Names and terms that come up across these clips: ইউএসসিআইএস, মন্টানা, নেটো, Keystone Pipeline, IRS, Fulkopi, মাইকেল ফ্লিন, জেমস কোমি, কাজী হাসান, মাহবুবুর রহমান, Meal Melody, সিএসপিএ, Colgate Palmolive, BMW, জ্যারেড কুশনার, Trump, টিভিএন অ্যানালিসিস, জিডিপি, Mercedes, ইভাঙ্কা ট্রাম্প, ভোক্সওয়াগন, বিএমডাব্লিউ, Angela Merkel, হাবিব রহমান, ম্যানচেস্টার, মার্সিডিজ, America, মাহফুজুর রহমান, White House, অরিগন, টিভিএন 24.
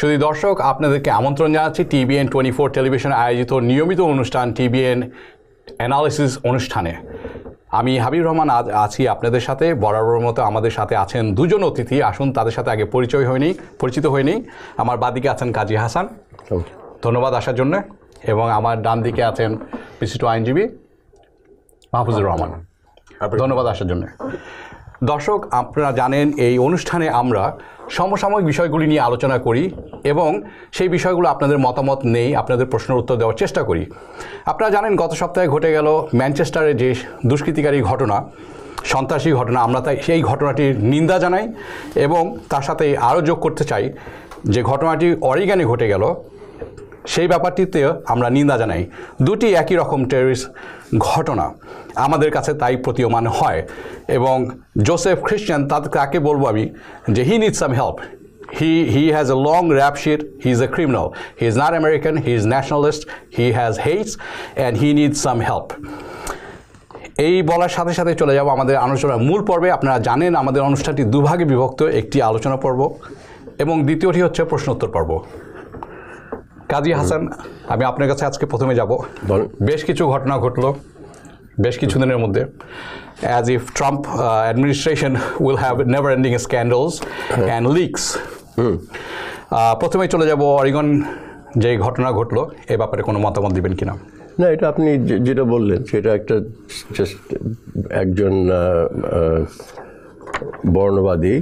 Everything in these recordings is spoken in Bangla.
সুধী দর্শক, আপনাদেরকে আমন্ত্রণ জানাচ্ছি টিভিএন 24 টেলিভিশন আয়োজিত নিয়মিত অনুষ্ঠান টিভিএন অ্যানালিসিস অনুষ্ঠানে। আমি হাবিব রহমান আজ আছি আপনাদের সাথে। বরাবরের মতো আমাদের সাথে আছেন দুজন অতিথি। আসুন তাদের সাথে আগে পরিচিত হয়নি। আমার বাদিকে আছেন কাজী হাসান, ধন্যবাদ আসার জন্য, এবং আমার ডান দিকে আছেন বিশিষ্ট আইনজীবী মাহফুজুর রহমান, ধন্যবাদ আসার জন্য। দর্শক, আপনারা জানেন এই অনুষ্ঠানে আমরা সমসাময়িক বিষয়গুলি নিয়ে আলোচনা করি এবং সেই বিষয়গুলো আপনাদের মতামত নেই, আপনাদের প্রশ্নের উত্তর দেওয়ার চেষ্টা করি। আপনারা জানেন গত সপ্তাহে ঘটে গেল ম্যানচেস্টারে যে দুষ্কৃতিকারী ঘটনা, সন্ত্রাসী ঘটনা, আমরা তাই সেই ঘটনাটির নিন্দা জানাই এবং তার সাথে আরও যোগ করতে চাই যে ঘটনাটি অরিগানে ঘটে গেল, সেই ব্যাপারটিতেও আমরা নিন্দা জানাই। দুটি একই রকম টেররিস্ট ঘটনা আমাদের কাছে তাই প্রতীয়মান হয়। এবং জোসেফ খ্রিস্টান, তাকে বলবো আমি যে he need some help, he has a long rap sheet, he is a criminal, he is not American, he is nationalist, he has hates and he need some help. এই বলার সাথে সাথে চলে যাব আমাদের আলোচনার মূল পর্বে। আপনারা জানেন আমাদের অনুষ্ঠানটি দুভাগে বিভক্ত, একটি আলোচনা পর্ব এবং দ্বিতীয়টি হচ্ছে প্রশ্নোত্তর পর্ব। কাজী হাসান, আমি আপনার কাছে আজকে প্রথমে যাব। বেশ কিছু ঘটনা ঘটল বেশ কিছু দিনের মধ্যে, as if Trump administration will have never ending scandals and leaks. প্রথমে চলে যাব অরিগন, যে ঘটনা ঘটল এ ব্যাপারে কোনো মতামত দিবেন কিনা? না, এটা আপনি যেটা বললেন সেটা একটা জাস্ট একজন বর্ণবাদী,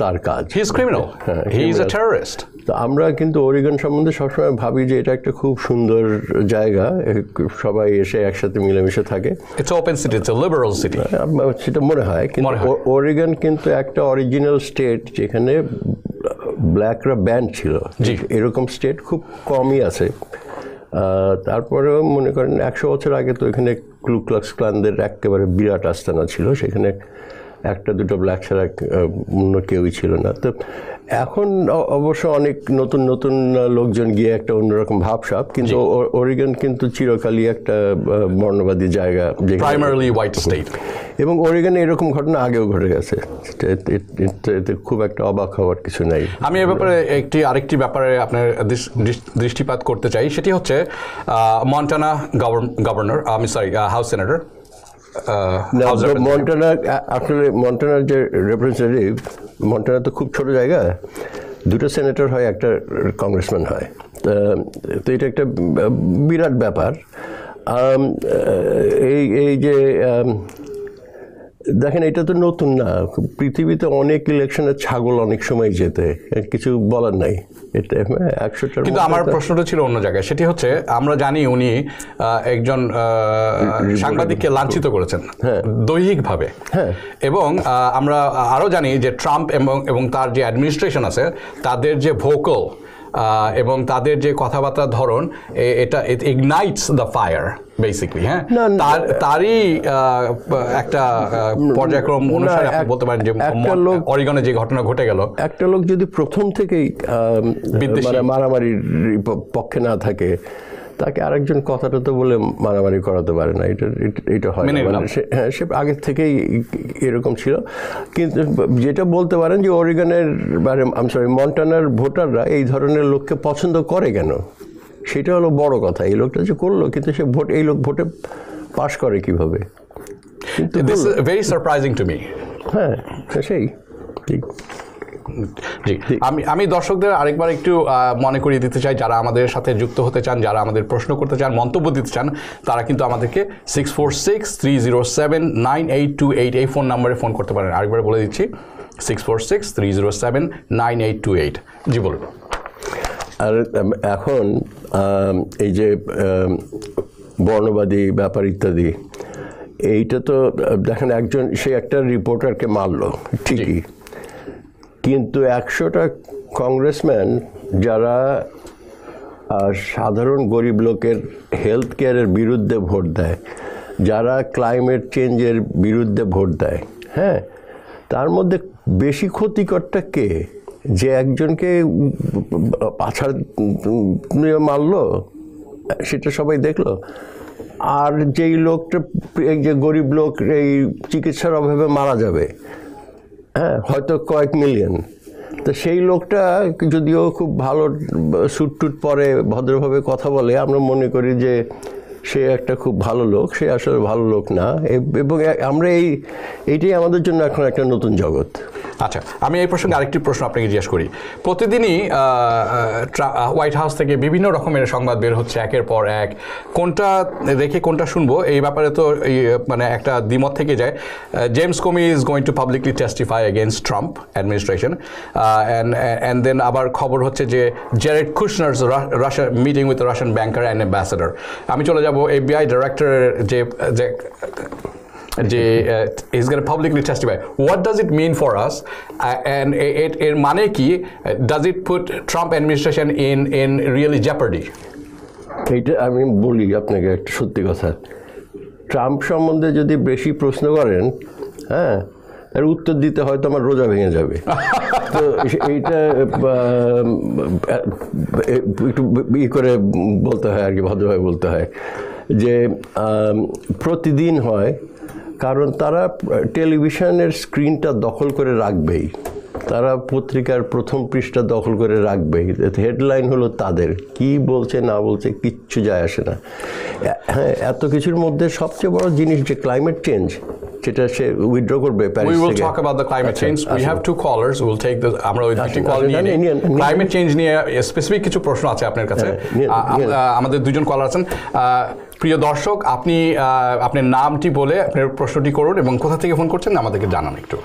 তার কাজ, he is criminal, he is a terrorist. তো আমরা কিন্তু অরিগন সম্বন্ধে সবসময় ভাবি যে এটা একটা খুব সুন্দর জায়গা, সবাই এসে একসাথে মিলেমিশে থাকে, it's open city, it's a liberal city, সেটা মনে হয়। কিন্তু অরিগন কিন্তু একটা অরিজিনাল স্টেট যেখানে ব্ল্যাকরা ব্যান ছিল, এরকম স্টেট খুব কমই আছে। তারপরেও মনে করেন 100 বছর আগে তো এখানে ক্লু ক্লাক্স ক্লানদের একেবারে বিরাট আস্তানা ছিল, সেখানে একটা দুটো ব্ল্যাক ছাড়া অন্য কেউই ছিল না। তো এখন অবশ্য অনেক নতুন নতুন লোকজন গিয়ে একটা অন্যরকম ভাবসাব, কিন্তু অরিগন কিন্তু চিরকালই একটা বর্ণবাদী জায়গা, প্রাইমারিলি হোয়াইট স্টেট, এবং অরিগনে এরকম ঘটনা আগেও ঘটে গেছে, এতে খুব একটা অবাক হওয়ার কিছু নেই। আমি এ ব্যাপারে আরেকটি ব্যাপারে আপনার দৃষ্টিপাত করতে চাই, সেটি হচ্ছে মন্টানা গভর্নর, আমি সরি, হাউস সেনেটর মন্টানা, আসলে মন্টানার যে রিপ্রেজেন্টেটিভ, মন্টানা তো খুব ছোট জায়গা, দুটো সেনেটর হয়, একটা কংগ্রেসম্যান হয়, তো এটা একটা বিরাট ব্যাপার। এই যে দেখেন, এটা তো নতুন না, পৃথিবীতে অনেক ইলেকশনের ছাগল অনেক সময় জেতে, কিছু বলার নাই, এটা 100-টার। কিন্তু আমার প্রশ্নটা ছিল অন্য জায়গায়, সেটি হচ্ছে আমরা জানি উনি একজন সাংবাদিককে লাঞ্ছিত করেছেন দৈহিকভাবে, হ্যাঁ, এবং আমরা আরও জানি যে ট্রাম্প এবং তার যে অ্যাডমিনিস্ট্রেশন আছে, তাদের যে ভোকাল এবং তাদের যে কথাবার্তার ধরন, এটা ইগনাইটস দ্য ফায়ার বেসিক্যালি, হ্যাঁ, তারই একটা পর্যায়ক্রম অনুসারে আপনি বলতে পারেন যে অরিগনে যে ঘটনা ঘটে গেল, একটা লোক যদি প্রথম থেকেই মারামারির পক্ষে না থাকে, তাকে আরেকজন কথাটা তো বলে মারামারি করাতে পারে না, এটা হয়, হ্যাঁ, সে আগে থেকেই এরকম ছিল। কিন্তু যেটা বলতে পারেন যে অরিগনের মন্টানার ভোটাররা এই ধরনের লোককে পছন্দ করে কেন, সেটা হলো বড় কথা। এই লোকটা যে করলো, কিন্তু সে এই লোক ভোটে পাস করে কীভাবে, কিন্তু this is very surprising to me. হ্যাঁ, সেই ঠিক। আমি দর্শকদের আরেকবার একটু মনে করিয়ে দিতে চাই, যারা আমাদের সাথে যুক্ত হতে চান, যারা আমাদের প্রশ্ন করতে চান, মন্তব্য দিতে চান, তারা কিন্তু আমাদেরকে 646-307-9828 এই ফোন নাম্বারে ফোন করতে পারেন। আরেকবার বলে দিচ্ছি, 646-307-9828। জি বলুন। আর এখন এই যে বর্ণবাদী ব্যাপার ইত্যাদি, এইটা তো দেখেন, একটা রিপোর্টারকে মারলো ঠিকই, কিন্তু 100টা কংগ্রেসম্যান যারা সাধারণ গরিব লোকের হেলথ কেয়ারের বিরুদ্ধে ভোট দেয়, যারা ক্লাইমেট চেঞ্জের বিরুদ্ধে ভোট দেয়, হ্যাঁ, তার মধ্যে বেশি ক্ষতিকরটা কে? যে একজনকে পাছার মারলো সেটা সবাই দেখলো, আর যেই লোকটা যে গরিব লোক এই চিকিৎসার অভাবে মারা যাবে, হ্যাঁ, হয়তো কয়েক মিলিয়ন, তো সেই লোকটা যদিও খুব ভালো স্যুট টুট পরে ভদ্রভাবে কথা বলে, আমরা মনে করি যে সে একটা খুব ভালো লোক, সে আসলে ভালো লোক না। এবং আমরা এইটাই আমাদের জন্য এখন একটা নতুন জগৎ। আচ্ছা, আমি এই প্রসঙ্গে আরেকটি প্রশ্ন আপনাকে জিজ্ঞেস করি। প্রতিদিনই হোয়াইট হাউস থেকে বিভিন্ন রকমের সংবাদ বের হচ্ছে একের পর এক, কোনটা রেখে কোনটা শুনবো এই ব্যাপারে তো মানে একটা দ্বিমত থেকে যায়। জেমস কোমি is going to publicly testify against Trump administration, and then আবার খবর হচ্ছে যে Jared Kushner's Russia meeting with Russian banker and ambassador. আমি চলে যাব এফবিআই ডাইরেক্টরের is going to publicly testify. What does it mean for us? And it mane ki, does it put Trump administration in really jeopardy? I mean, boli apnake ekta shotti kotha. Trump সম্বন্ধে যদি বেশি প্রশ্ন করেন, হ্যাঁ, এর উত্তর দিতে হয়তো আমার রোজা ভেঙে যাবে। তো এইটা একটু ই করে বলতে হয় আর কি, ভদ্রভাবে বলতে হয় যে প্রতিদিন হয়, কারণ তারা টেলিভিশনের স্ক্রিনটা দখল করে রাখবেই, তারা পত্রিকার প্রথম পৃষ্ঠা দখল করে রাখবেই, হেডলাইন হলো তাদের, কি বলছে না বলছে কিচ্ছু যায় আসে না। হ্যাঁ, এত কিছুর মধ্যে সবচেয়ে বড় জিনিস যে ক্লাইমেট চেঞ্জ, সেটা সে উইথড্র করবে প্যারিস থেকে। We will talk about the climate change. We have two callers, will take the, আমরা ওই দুটি কল নিয়ে ক্লাইমেট চেঞ্জ নিয়ে স্পেসিফিক কিছু প্রশ্ন আছে আপনার কাছে। আমাদের দুজন কলার আছেন। প্রিয় দর্শক, আপনি আপনার নামটি বলে আপনার প্রশ্নটি করুন এবং কোথা থেকে ফোন করছেন আমাদেরকে জানান একটু।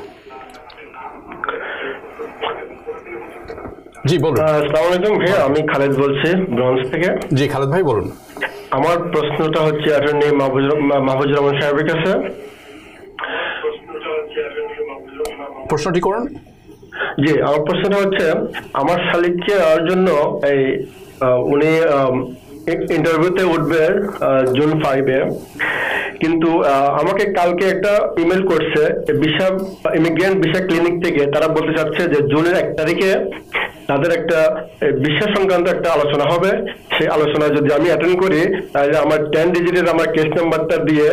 জি বলুন। আসসালামু আলাইকুম ভাই, আমি খালেদ বলছি ব্রঞ্জ থেকে। জি খালেদ ভাই বলুন। আমার প্রশ্নটা হচ্ছে অ্যাটর্নি মাহবুবুর রহমান সাহেবের কাছে। প্রশ্নটি করুন। জি, আমার প্রশ্নটা হচ্ছে আমার শালিককে দেওয়ার জন্য এই উনি ইন্টারভিউতে উঠবে জুন 5-এ, কিন্তু আমাকে কালকে একটা ইমেল করছে ভিসা ইমিগ্রেন্ট ভিসা ক্লিনিক থেকে, তারা বলতে চাচ্ছে যে জুনের 1 তারিখে তাদের একটা ভিসা সংক্রান্ত একটা আলোচনা হবে, সেই আলোচনায় যদি আমি অ্যাটেন্ড করি তাহলে আমার 10 ডিজিটের আমার কেস নাম্বারটা দিয়ে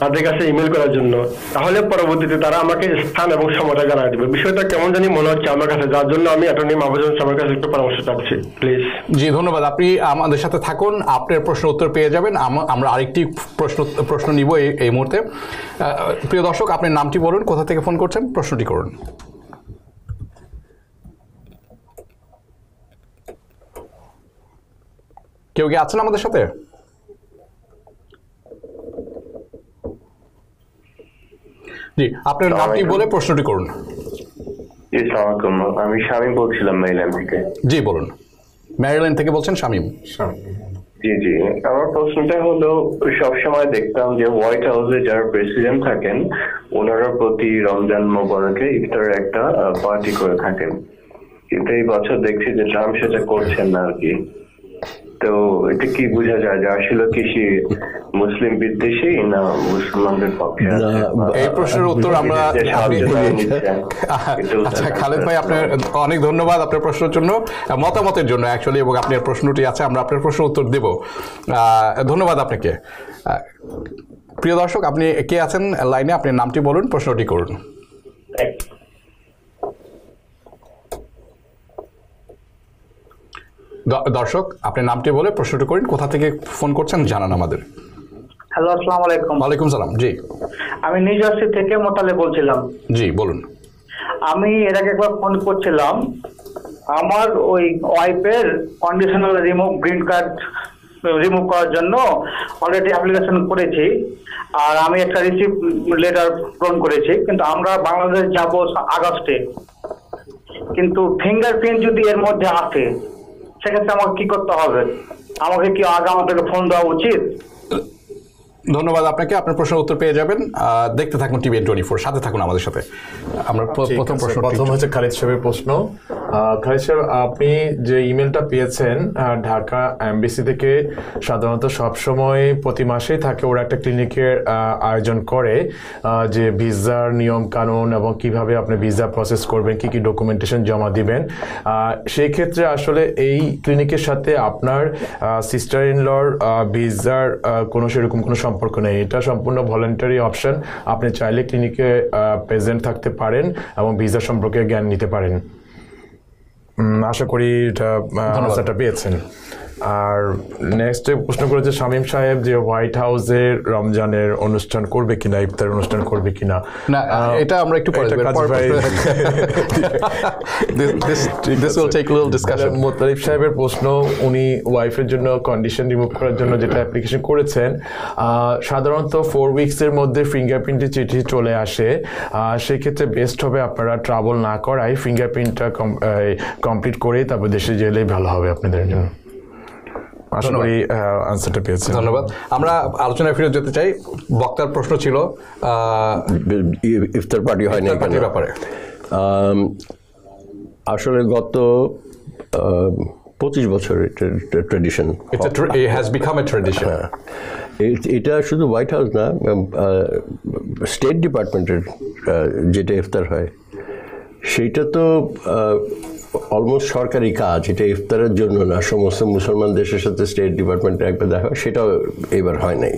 তাদের কাছে ইমেল করার জন্য, তাহলে পরবর্তীতে তারা আমাকে স্থান এবং সময়টা জানাই দেবে। বিষয়টা কেমন জানি মনে হচ্ছে আমার কাছে, যার জন্য আমি অ্যাটর্নি মাহবুবুর রহমান সাহেবের কাছে একটু পরামর্শ চাচ্ছি প্লিজ। জি ধন্যবাদ, আপনি আমাদের সাথে থাকুন, আপনার প্রশ্ন উত্তর পেয়ে যাবেন। আমরা আরেকটি প্রশ্ন নিব এই মুহূর্তে। প্রিয় দর্শক, আপনার নামটি বলুন, কোথা থেকে ফোন করছেন, প্রশ্নটি করুন। কেউ কি আছেন আমাদের সাথে? জি, আপনার নামটি বলে প্রশ্নটি করুন। আমি শামীম বলছিলাম ম্যারিল্যান্ড থেকে। জি বলুন, ম্যারিল্যান্ড থেকে বলছেন শামীম। জি জি, আমার প্রশ্নটা হলো সবসময় দেখতাম যে হোয়াইট হাউসে যারা প্রেসিডেন্ট থাকেন ওনারা প্রতি রমজান মোবারকে ইফতারের একটা পার্টি করে থাকেন, কিন্তু এই বছর দেখছি যে ট্রাম্প সেটা করছেন না আর কি। তো এটা কি বোঝা যায় যে আসলে কি সে মুসলিম বিদ্বেষী না মুসলমানদের পক্ষে? এই প্রশ্নের উত্তর আমরা আচ্ছা খালেদ ভাই আপনার অনেক ধন্যবাদ আপনার প্রশ্নের জন্য, মতামতের জন্য অ্যাকচুয়ালি, এবং আপনার প্রশ্নটি আছে, আমরা আপনার প্রশ্ন উত্তর দেব। ধন্যবাদ আপনাকে। প্রিয় দর্শক, আপনি কে আছেন লাইনে, আপনি নামটি বলুন, প্রশ্নটি করুন। দর্শক, আপনার নামটি বলে প্রশ্নটি করেন, কোথা থেকে ফোন করছেন জানান আমাদের। হ্যালো, আসসালামু আলাইকুম। ওয়ালাইকুম সালাম। জি, আমি নিউজার্সি থেকে মোতালে বলছিলাম। জি বলুন। আমি এর আগে একবার ফোন করছিলাম, আমার ওই ওয়াইফের conditional remove green card remove করার জন্য অলরেডি অ্যাপ্লিকেশন করেছি, আর আমি একটা রিসিপ্ট লেটার পূরণ করেছি, কিন্তু আমরা বাংলাদেশ যাব আগস্টে, কিন্তু ফিঙ্গারপ্রিন্ট যদি এর মধ্যে আসে সেক্ষেত্রে আমাকে কি করতে হবে? আমাকে কি আগে আমাদেরকে ফোন দেওয়া উচিত? ধন্যবাদ আপনাকে, আপনার প্রশ্নের উত্তর পেয়ে যাবেন। দেখতে থাকুন টিভিএন 24, সাথে থাকুন আমাদের সাথে। আমরা প্রথম হচ্ছে খালিদ সাহেবের প্রশ্ন। খালিদ সাহেব, আপনি যে ইমেলটা পেয়েছেন ঢাকা এমবিসি থেকে, সাধারণত সবসময় প্রতি মাসেই থাকে ওরা একটা ক্লিনিকের আয়োজন করে, যে ভিসার নিয়ম কানুন এবং কিভাবে আপনি ভিসা প্রসেস করবেন, কি কি ডকুমেন্টেশন জমা দিবেন। সেই ক্ষেত্রে আসলে এই ক্লিনিকের সাথে আপনার সিস্টার ইন লর ভিসার কোনো সেরকম কোনো সম্পর্ক নেই, এটা সম্পূর্ণ ভলেন্টারি অপশন। আপনি চাইলে ক্লিনিকে প্রেজেন্ট থাকতে পারেন এবং ভিসা সম্পর্কে জ্ঞান নিতে পারেন। আশা করি এটা আনসারটা পেয়েছেন। আর নেক্সট প্রশ্ন করেছে শামীম সাহেব যে হোয়াইট হাউসে রমজানের অনুষ্ঠান করবে কিনা, ইফতার অনুষ্ঠান করবে কিনা, না এটা আমরা একটু পরে this will take a little discussion. মোতারিফ সাহেবের প্রশ্ন, উনি ওয়াইফের জন্য কন্ডিশন রিমুভ করার জন্য যেটা অ্যাপ্লিকেশন করেছেন, সাধারণত 4 উইকসের মধ্যে ফিঙ্গারপ্রিন্টের চিঠি চলে আসে, সেক্ষেত্রে বেস্ট হবে আপনারা ট্রাভেল না করায় ফিঙ্গারপ্রিন্টটা কমপ্লিট করে তারপর দেশে গেলেই ভালো হবে আপনাদের জন্য। ধন্যবাদ। আমরা আলোচনায় ফিরে যেতে চাই। বক্তার প্রশ্ন ছিল ইফতার পার্টি হয় না ব্যাপারে। আসলে গত 25 বছর ট্র্যাডিশন, এটা শুধু হোয়াইট হাউস না, স্টেট ডিপার্টমেন্টের যেটা ইফতার হয় সেটা তো অলমোস্ট সরকারি কাজ, এটা ইফতারের জন্য না। সমস্ত মুসলমান দেশের সাথে স্টেট ডিপার্টমেন্টে একবার দেখা হয়, সেটাও এবার হয় নাই।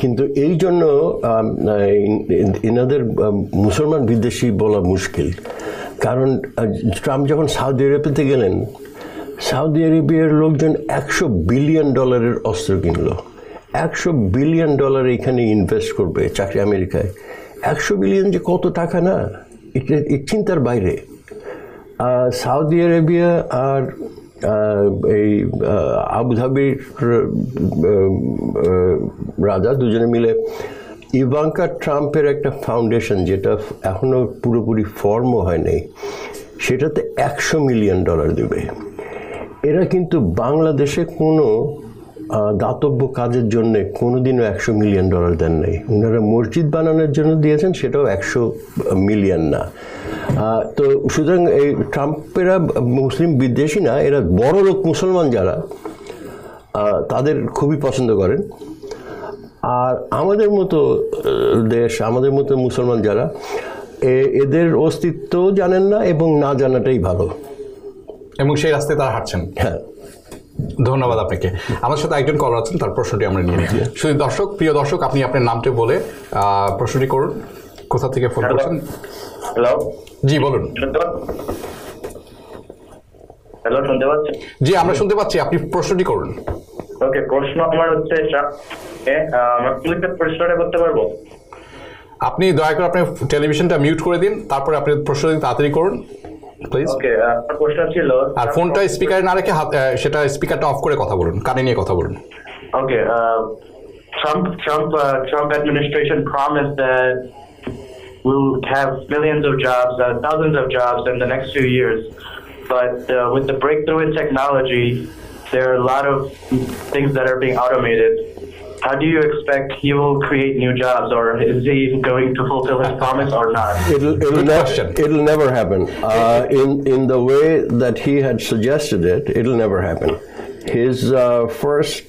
কিন্তু এই জন্য এনাদের মুসলমান বিদ্বেষী বলা মুশকিল, কারণ ট্রাম্প যখন সাউথ ইউরোপেতে গেলেন, সাউদি আরবিয়ার লোকজন $100 বিলিয়ন অস্ত্র কিনলো। $100 বিলিয়ন এখানে ইনভেস্ট করবে চাকরি আমেরিকায়। 100 বিলিয়ন যে কত টাকা না, এটা চিন্তার বাইরে। সৌদি আরবিয়া আর এই আবুধাবির রাজা দুজনে মিলে ইভাঙ্কা ট্রাম্পের একটা ফাউন্ডেশন, যেটা এখনও পুরোপুরি ফর্মও হয় নাই, সেটাতে $100 মিলিয়ন দেবে। এরা কিন্তু বাংলাদেশে কোনো দাতব্য কাজের জন্যে কোনোদিনও $100 মিলিয়ন দেন নাই। ওনারা মসজিদ বানানোর জন্য দিয়েছেন, সেটাও $100 মিলিয়ন না। তো সুতরাং এই ট্রাম্পেরা মুসলিম বিদ্বেষী না, এরা বড় লোক মুসলমান যারা তাদের খুবই পছন্দ করেন। আর আমাদের মতো দেশ, আমাদের মতো মুসলমান যারা, এদের অস্তিত্ব জানেন না এবং না জানাটাই ভালো, এবং সেই রাস্তায় তারা হাঁটছেন। হ্যাঁ, ধন্যবাদ আপনাকে। আমার সাথে একজন কলার আছেন, তার প্রশ্নটি আমরা নিয়ে নিচ্ছি। শুধু দর্শক, প্রিয় দর্শক, আপনি আপনার নামটি বলে প্রশ্নটি করুন, কোথা থেকে ফোন করছেন। হ্যালো, জি বলুন। হ্যালো, শুনতে পাচ্ছেন? জি, আমরা শুনতে পাচ্ছি, আপনি প্রশ্নটি করুন। ওকে, প্রশ্ন আমার হচ্ছে প্রশ্নটা করতে পারবো? আপনি দয়া করে আপনার টেলিভিশনটা মিউট করে দিন, তারপরে আপনি প্রশ্নটি তাড়াতাড়ি করুন। আর ফোনটা স্পিকারে না রেখে সেটা স্পিকারটা অফ করে কথা বলুন, কানে নিয়ে কথা বলুন। ওকে, Trump administration promised that we'll have millions of jobs, thousands of jobs in the next few years. But with the breakthrough in technology, there are a lot of things that are being automated. How do you expect he will create new jobs, or is he going to fulfill his promise or not? It'll never happen. In the way that he had suggested it, it'll never happen. His first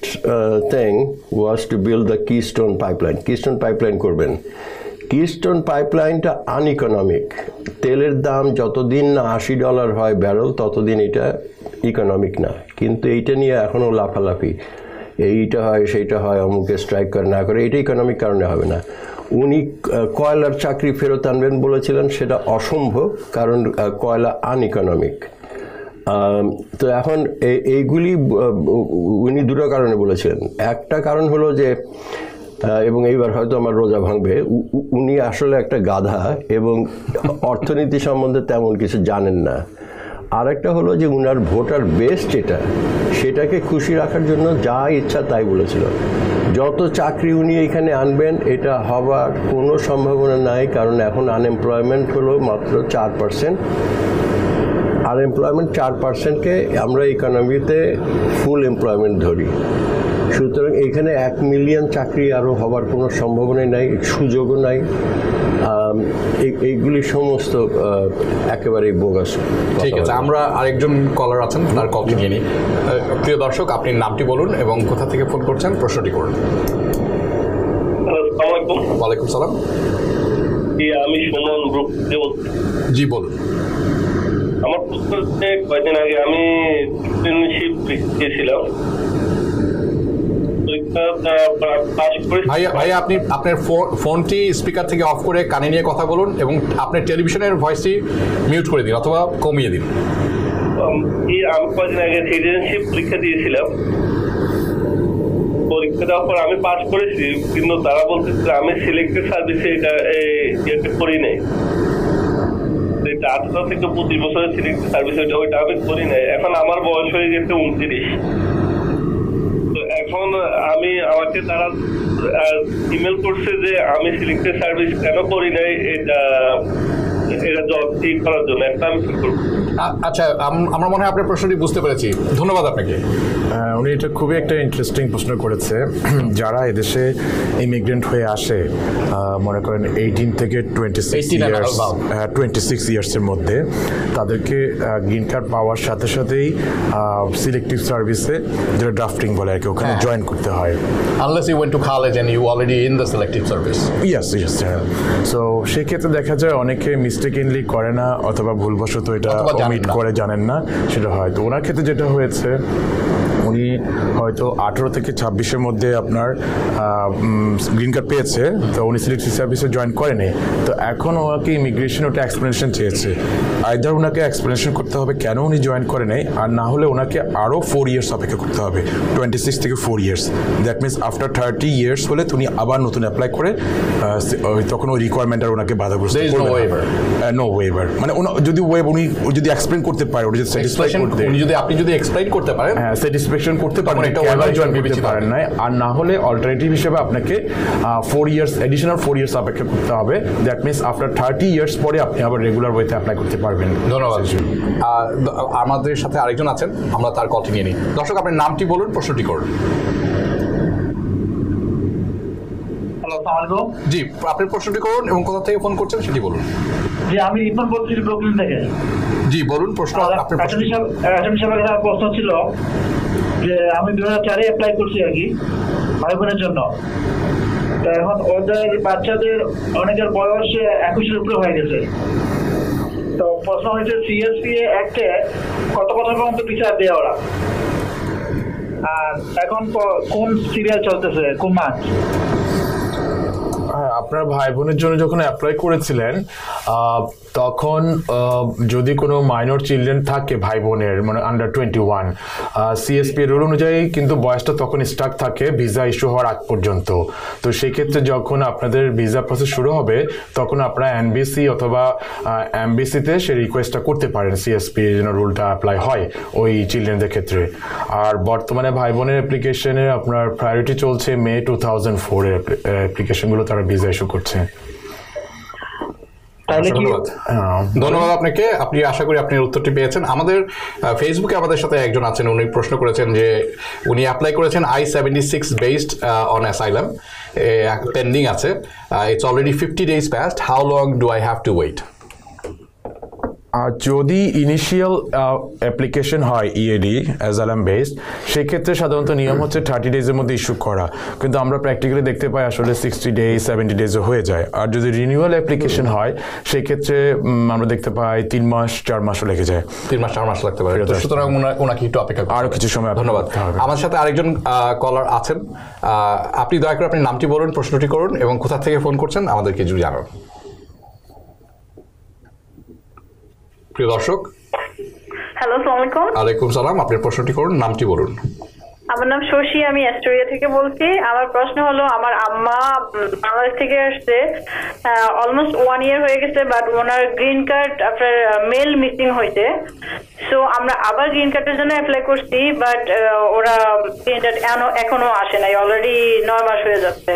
thing was to build the Keystone Pipeline. Keystone Pipeline korben. Keystone Pipeline ta uneconomic. তেলের দাম যতদিন না $80 হয় ব্যারেল, ততদিন এটা ইকোনমিক না। কিন্তু এইটা নিয়ে এখনও লাফালাফি, এইটা হয় সেইটা হয়, অমুকে স্ট্রাইক করে না করে, এটা ইকোনমিক কারণে হবে না। উনি কয়লার চাকরি ফেরত আনবেন বলেছিলেন, সেটা অসম্ভব, কারণ কয়লা আনইকোনমিক। তো এখন এইগুলি উনি দুটো কারণে বলেছিলেন। একটা কারণ হলো যে, এবং এইবার হয়তো আমার রোজা ভাঙবে, উনি আসলে একটা গাধা এবং অর্থনীতি সম্বন্ধে তেমন কিছু জানেন না। আরেকটা হলো যে উনার ভোটার বেস যেটা, সেটাকে খুশি রাখার জন্য যা ইচ্ছা তাই বলেছিল। যত চাকরি উনি এখানে আনবেন এটা হবার কোনো সম্ভাবনা নাই, কারণ এখন আনএমপ্লয়মেন্ট হলো মাত্র 4%। আনএমপ্লয়মেন্ট 4%কে আমরা ইকোনমিতে ফুল এমপ্লয়মেন্ট ধরি। সুতরাং এখানে 1 মিলিয়ন চাকরি আরও হবার কোনো সম্ভাবনাই নাই, সুযোগও নাই। এইগুলি সমস্ত একেবারেই বোগাস। ঠিক আছে, আমরা আরেকজন কলার আছেন, তার কল নিয়ে নিই। প্রিয় দর্শক, আপনি নামটি বলুন এবং কোথা থেকে ফোন করছেন, প্রশ্নটি করুন। ওয়ালাইকুম সালাম। আমি সুমন গ্রুপ। জি বলুন। আমার প্রশ্ন হচ্ছে, কয়েকদিন আগে আমি ছিলাম ভাইয়া আপনি আপনার ফোনটি স্পিকার থেকে অফ করে কানে নিয়ে কথা বলুন এবং আপনার টেলিভিশনের ভয়েসটি মিউট করে দিন অথবা কমিয়ে দিন। আমি কদিন আগে সিটিজেনশিপ পরীক্ষা দিয়েছিলাম, পরীক্ষা দেওয়ার পর আমি পাস করেছি, কিন্তু তারা বলতেছে আমি সিলেক্টেড সার্ভিসে এটা করি নাই। 18 থেকে 25 বছরের সিলেক্টেড সার্ভিস ওইটা আমি করি নাই। এখন আমার বয়স হয়ে গেছে 29। তো এখন আমাকে তারা ইমেল করছে যে আমি সিলেক্টেড সার্ভিস কেন করি নাই, এটা জব ঠিক করার জন্য। একটা আমি কি করবো? আচ্ছা, আমরা মনে হয় আপনার প্রশ্নটি বুঝতে পেরেছি, ধন্যবাদ আপনাকে। উনি এটা খুবই একটা ইন্টারেস্টিং প্রশ্ন করেছে। যারা এদেশে ইমিগ্রেন্ট হয়ে আসে, মনে করেন 18 থেকে 26 ইয়ার্সের মধ্যে, তাদেরকে গ্রিন কার্ড পাওয়ার সাথে সাথেই সিলেক্টিভ সার্ভিসে, যেটা ড্রাফটিং বলে আর কি, ওখানে জয়েন করতে হয়। Unless you went to college and you already in the selective service. Yes, yes. So সেক্ষেত্রে দেখা যায় অনেকে মিস্টেকেনলি করে না, অথবা ভুলবশত এটা মিট করে জানেন না, সেটা হয়। তো ওনার ক্ষেত্রে যেটা হয়েছে, উনি হয়তো 18 থেকে 26-এর মধ্যে আপনার গ্রিন কার্ড পেয়েছে, তো উনি সিলেক্টিভ সার্ভিসে জয়েন করেনি। তো এখন ওনাকে ইমিগ্রেশন ওটা এক্সপ্লেনেশন চেয়েছে। আইদার ওনাকে এক্সপ্লেনেশন করতে হবে কেন উনি জয়েন করে নেই, আর না হলে ওনাকে আরও 4 years অপেক্ষা করতে হবে, 26 থেকে 4 years। That means after 30 years হলে উনি আবার নতুন অ্যাপ্লাই করে, তখন ওই রিকোয়ারমেন্ট আর ওনাকে বাধাগ্রস্ত নো ওয়েভার, মানে যদি ওয়েভ উনি যদি এক্সপ্লেন করতে পারে, ওটা যদি আপনি যদি এক্সপ্লেন করতে পারেন, হ্যাঁ করতে পারেন, আর না হলে অল্টারনেটিভ হিসেবে আপনাকে 4 years এডিশনাল 4 years অপেক্ষা করতে হবে। দ্যাট মিনস আফটার 30 years পরে আপনি আবার রেগুলার ওয়েতে অ্যাপ্লাই করতে পারবেন। ধন্যবাদ। আমাদের সাথে আরেকজন আছেন, আমরা তার কথা নিয়ে নিই। দর্শক, আপনার নামটি বলুন, প্রশ্নটি করুন। জি, আপনি প্রশ্নটি করুন এবং কোথা থেকে ফোন করছেন সেটি বলুন। জি, আমি ইরফান বলছি ব্রুকলিন থেকে। জি বলুন, প্রশ্ন আপনার। আসামি সাহেবের প্রশ্ন ছিল যে আমি 2004-এ অ্যাপ্লাই করছি আর কি, ভাই বোনের জন্য। তো এখন ওদের বাচ্চাদের অনেকের বয়স 21 উপরে হয়ে গেছে। তো প্রশ্ন হচ্ছে সিএসপিএ অ্যাক্টে কত বছর পর্যন্ত বিচার দেয় ওরা, আর এখন কোন সিরিয়াল চলতেছে, কোন মাস? হ্যাঁ, আপনার ভাই বোনের জন্য যখন অ্যাপ্লাই করেছিলেন, তখন যদি কোনো মাইনর চিলড্রেন থাকে ভাই বোনের, মানে আন্ডার 21, সিএসপি রুল অনুযায়ী কিন্তু বয়সটা তখন স্টাক থাকে ভিসা ইস্যু হওয়ার আগ পর্যন্ত। তো সেক্ষেত্রে যখন আপনাদের ভিসা প্রসেস শুরু হবে, তখন আপনারা এনবিসি অথবা এমবিসিতে সেই রিকোয়েস্টটা করতে পারেন, সিএসপি যেন রুলটা অ্যাপ্লাই হয় ওই চিলড্রেনদের ক্ষেত্রে। আর বর্তমানে ভাই বোনের অ্যাপ্লিকেশনে আপনার প্রায়োরিটি চলছে মে 2004-এর অ্যাপ্লিকেশনগুলো তারা ভিসা ইস্যু করছে। ধন্যবাদ আপনাকে। আপনি, আশা করি আপনি উত্তরটি পেয়েছেন। আমাদের ফেসবুকে আমাদের সাথে একজন আছেন, উনি প্রশ্ন করেছেন যে উনি অ্যাপ্লাই করেছেন I-76 based on asylum, pending আছে, it's already 50 days past, how long do I have to wait? যদি ইনিশিয়াল অ্যাপ্লিকেশন হয় ইএডি অ্যাসাইলাম বেসড, সেক্ষেত্রে সাধারণত নিয়ম হচ্ছে 30 days-এর মধ্যে ইস্যু করা, কিন্তু আমরা প্র্যাকটিক্যালি দেখতে পাই আসলে 60 days 70 days-ও হয়ে যায়। আর যদি রিনিউয়াল অ্যাপ্লিকেশন হয়, সেক্ষেত্রে আমরা দেখতে পাই 3 মাস 4 মাসও লেগে যায়, 3 মাস 4 মাস লাগতে পারে। সুতরাং ওনাকে একটু অপেক্ষা আরও কিছু সময়। ধন্যবাদ। আমার সাথে আরেকজন কলার আছেন, আপনি দয়া করে আপনি নামটি বলুন, প্রশ্নটি করুন এবং কোথা থেকে ফোন করছেন আমাদেরকে কিছু জানান। প্রিয় দর্শক, হ্যালো, আসসালামু আলাইকুম। ওয়ালাইকুম সালাম। আপনি প্রশ্নটি করুন, নামটি বলুন। আমার নাম শশী, আমি অস্ট্রেলিয়া থেকে বলছি। আমার প্রশ্ন হলো, আমার আম্মা বাংলাদেশ থেকে আসছে, অলমোস্ট 1 year হয়ে গেছে, বাট ওনার গ্রিন কার্ড আপনার মেল মিসিং হয়েছে। সো আমরা আবার গ্রিন কার্ডের জন্য অ্যাপ্লাই করছি, বাট ওরা গ্রিন কার্ড এখনো আসে নাই, অলরেডি 9 মাস হয়ে যাচ্ছে।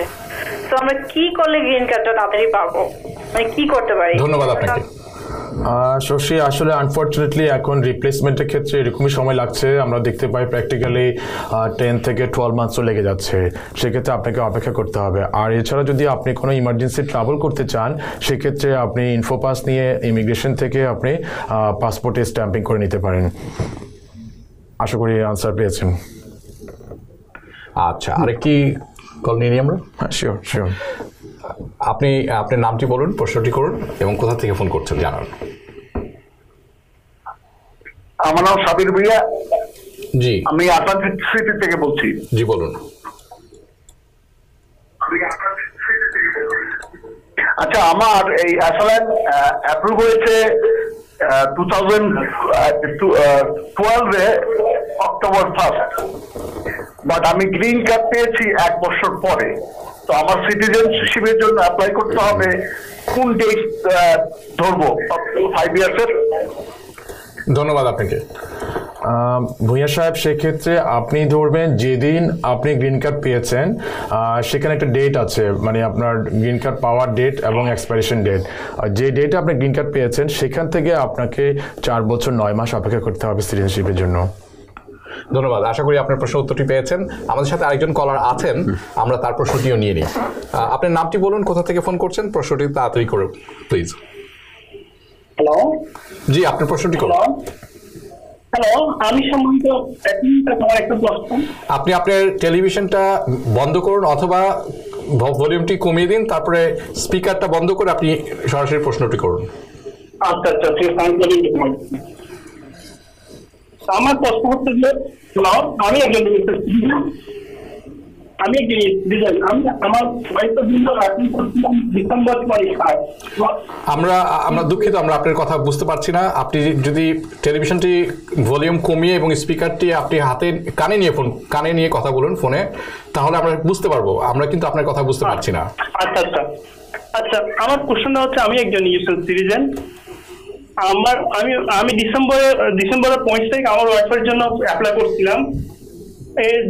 তো আমরা কি করলে গ্রিন কার্ডটা তাড়াতাড়ি পাবো, মানে কি করতে পারি? ধন্যবাদ আপনাকে। শশী, আসলে আনফর্চুনেটলি এখন রিপ্লেসমেন্টের ক্ষেত্রে এরকমই সময় লাগছে, আমরা দেখতে পাই প্র্যাকটিক্যালি 10 থেকে 12 মান্থসও লেগে যাচ্ছে। সেক্ষেত্রে আপনাকে অপেক্ষা করতে হবে। আর এছাড়া যদি আপনি কোনো ইমার্জেন্সি ট্রাভেল করতে চান, সেক্ষেত্রে আপনি ইনফোপাস নিয়ে ইমিগ্রেশন থেকে আপনি পাসপোর্টে স্ট্যাম্পিং করে নিতে পারেন। আশা করি আনসার পেয়েছেন। আচ্ছা, আরেকটি কল নিয়ে নিই আমরা। হ্যাঁ, শিওর শিওর। আপনি আপনার নামটি বলুন, প্রশ্নটি করুন এবং কোথা থেকে ফোন করছেন জানান। আমার নাম সাবির ভুইয়া। জি, আমি আসাম সিটি থেকে বলছি। জি বলুন। আচ্ছা, আমার এই অ্যাসাইলাম অ্যাপ্রুভ হয়েছে 2012 October 1st, বাট আমি গ্রিন কার্ড পেয়েছি এক বছর পরে। তো আমার সিটিজেনশিপের জন্য অ্যাপ্লাই করতে হবে কোন ডেট ধরবো 5 years এর? ধন্যবাদ আপনাকে ভূঁইয়া সাহেব। সেক্ষেত্রে আপনি ধরবেন যেদিন আপনি গ্রিন কার্ড পেয়েছেন, সেখানে একটা ডেট আছে, মানে আপনার গ্রিন কার্ড পাওয়ার ডেট এবং এক্সপায়ারেশন ডেট। যে ডেটে আপনি গ্রিন কার্ড পেয়েছেন সেখান থেকে আপনাকে 4 বছর 9 মাস অপেক্ষা করতে হবে সিটিজেনশিপের জন্য। ধন্যবাদ, আশা করি আপনার প্রশ্ন উত্তরটি পেয়েছেন। আমাদের সাথে আরেকজন কলার আছেন, আমরা তার প্রশ্নটিও নিয়ে নিই। আপনার নামটি বলুন, কোথা থেকে ফোন করছেন, প্রশ্নটি তাড়াতাড়ি করুন প্লিজ। হ্যালো, জি আপনার প্রশ্নটি করুন। হ্যালো, আমি সম্বন্ধে একটা প্রশ্ন। আপনি আপনার টেলিভিশনটা বন্ধ করুন অথবা ভলিউমটি কমিয়ে দিন, তারপরে স্পিকারটা বন্ধ করে আপনি সরাসরি প্রশ্নটি করুন। আচ্ছা আচ্ছা, আমার প্রশ্ন হচ্ছে যে আমি একজন আমরা দুঃখিত, আমরা আপনার কথা বুঝতে পারছি না। আপনি যদি টেলিভিশনটি ভলিউম কমিয়ে এবং স্পিকারটি আপনি হাতে কানে নিয়ে কথা বলুন ফোনে, তাহলে আমরা বুঝতে পারবো। আমরা কিন্তু আপনার কথা বুঝতে পারছি না। আচ্ছা আচ্ছা আচ্ছা, আমার কোশ্চেনটা হচ্ছে আমি একজন ইউএস সিটিজেন। আমি ডিসেম্বরের 5 তারিখ আমার ওয়াইফের জন্য অ্যাপ্লাই করছিলাম।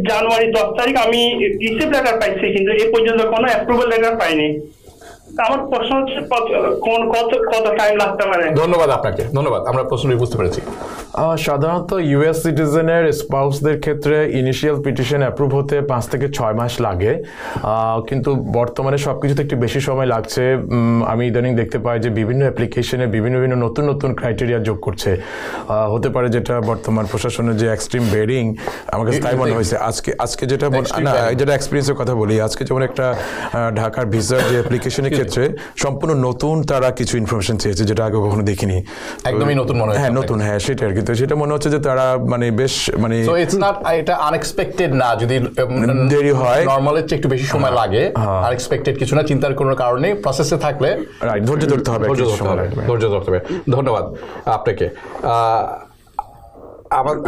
জানুয়ারি 10 তারিখ আমি রিসিভ লেটার পাইছি, কিন্তু এ পর্যন্ত কোনো অ্যাপ্রুভাল লেটার পাইনি। আমার প্রশ্ন হচ্ছে কত টাইম লাগতে পারে? ধন্যবাদ আপনাকে, ধন্যবাদ, আমরা প্রশ্নটি বুঝতে পেরেছি। সাধারণত ইউএস সিটিজেনের স্পাউসদের ক্ষেত্রে ইনিশিয়াল পিটিশন অ্যাপ্রুভ হতে 5 থেকে 6 মাস লাগে, কিন্তু বর্তমানে সব কিছুতে একটু বেশি সময় লাগছে। আমি ইদানিং দেখতে পাই যে বিভিন্ন অ্যাপ্লিকেশনে বিভিন্ন নতুন ক্রাইটেরিয়া যোগ করছে, হতে পারে যেটা বর্তমান প্রশাসনের যে এক্সট্রিম বেরিং, আমার কাছে তাই মনে হয়েছে। আজকে যেটা এক্সপিরিয়েন্সের কথা বলি, আজকে যেমন একটা ঢাকার ভিসার যে অ্যাপ্লিকেশনের ক্ষেত্রে সম্পূর্ণ নতুন তারা কিছু ইনফরমেশন চেয়েছে, যেটা আগে কখনো দেখিনি, একদমই নতুন মনে হয়। হ্যাঁ নতুন, হ্যাঁ সেটা আর কি। তো সেটা মনে হচ্ছে যে তারা বেশ সো ইটস নট এটা আনএক্সপেক্টেড না, যদি দেরি হয় নরমালের চেয়ে একটু বেশি সময় লাগে। আনএক্সপেক্টেড কিছু না, চিন্তার কোনো কারণ নেই, প্রসেসে থাকলে রাইট ধৈর্য ধরতে হবে। ধন্যবাদ আপনাকে।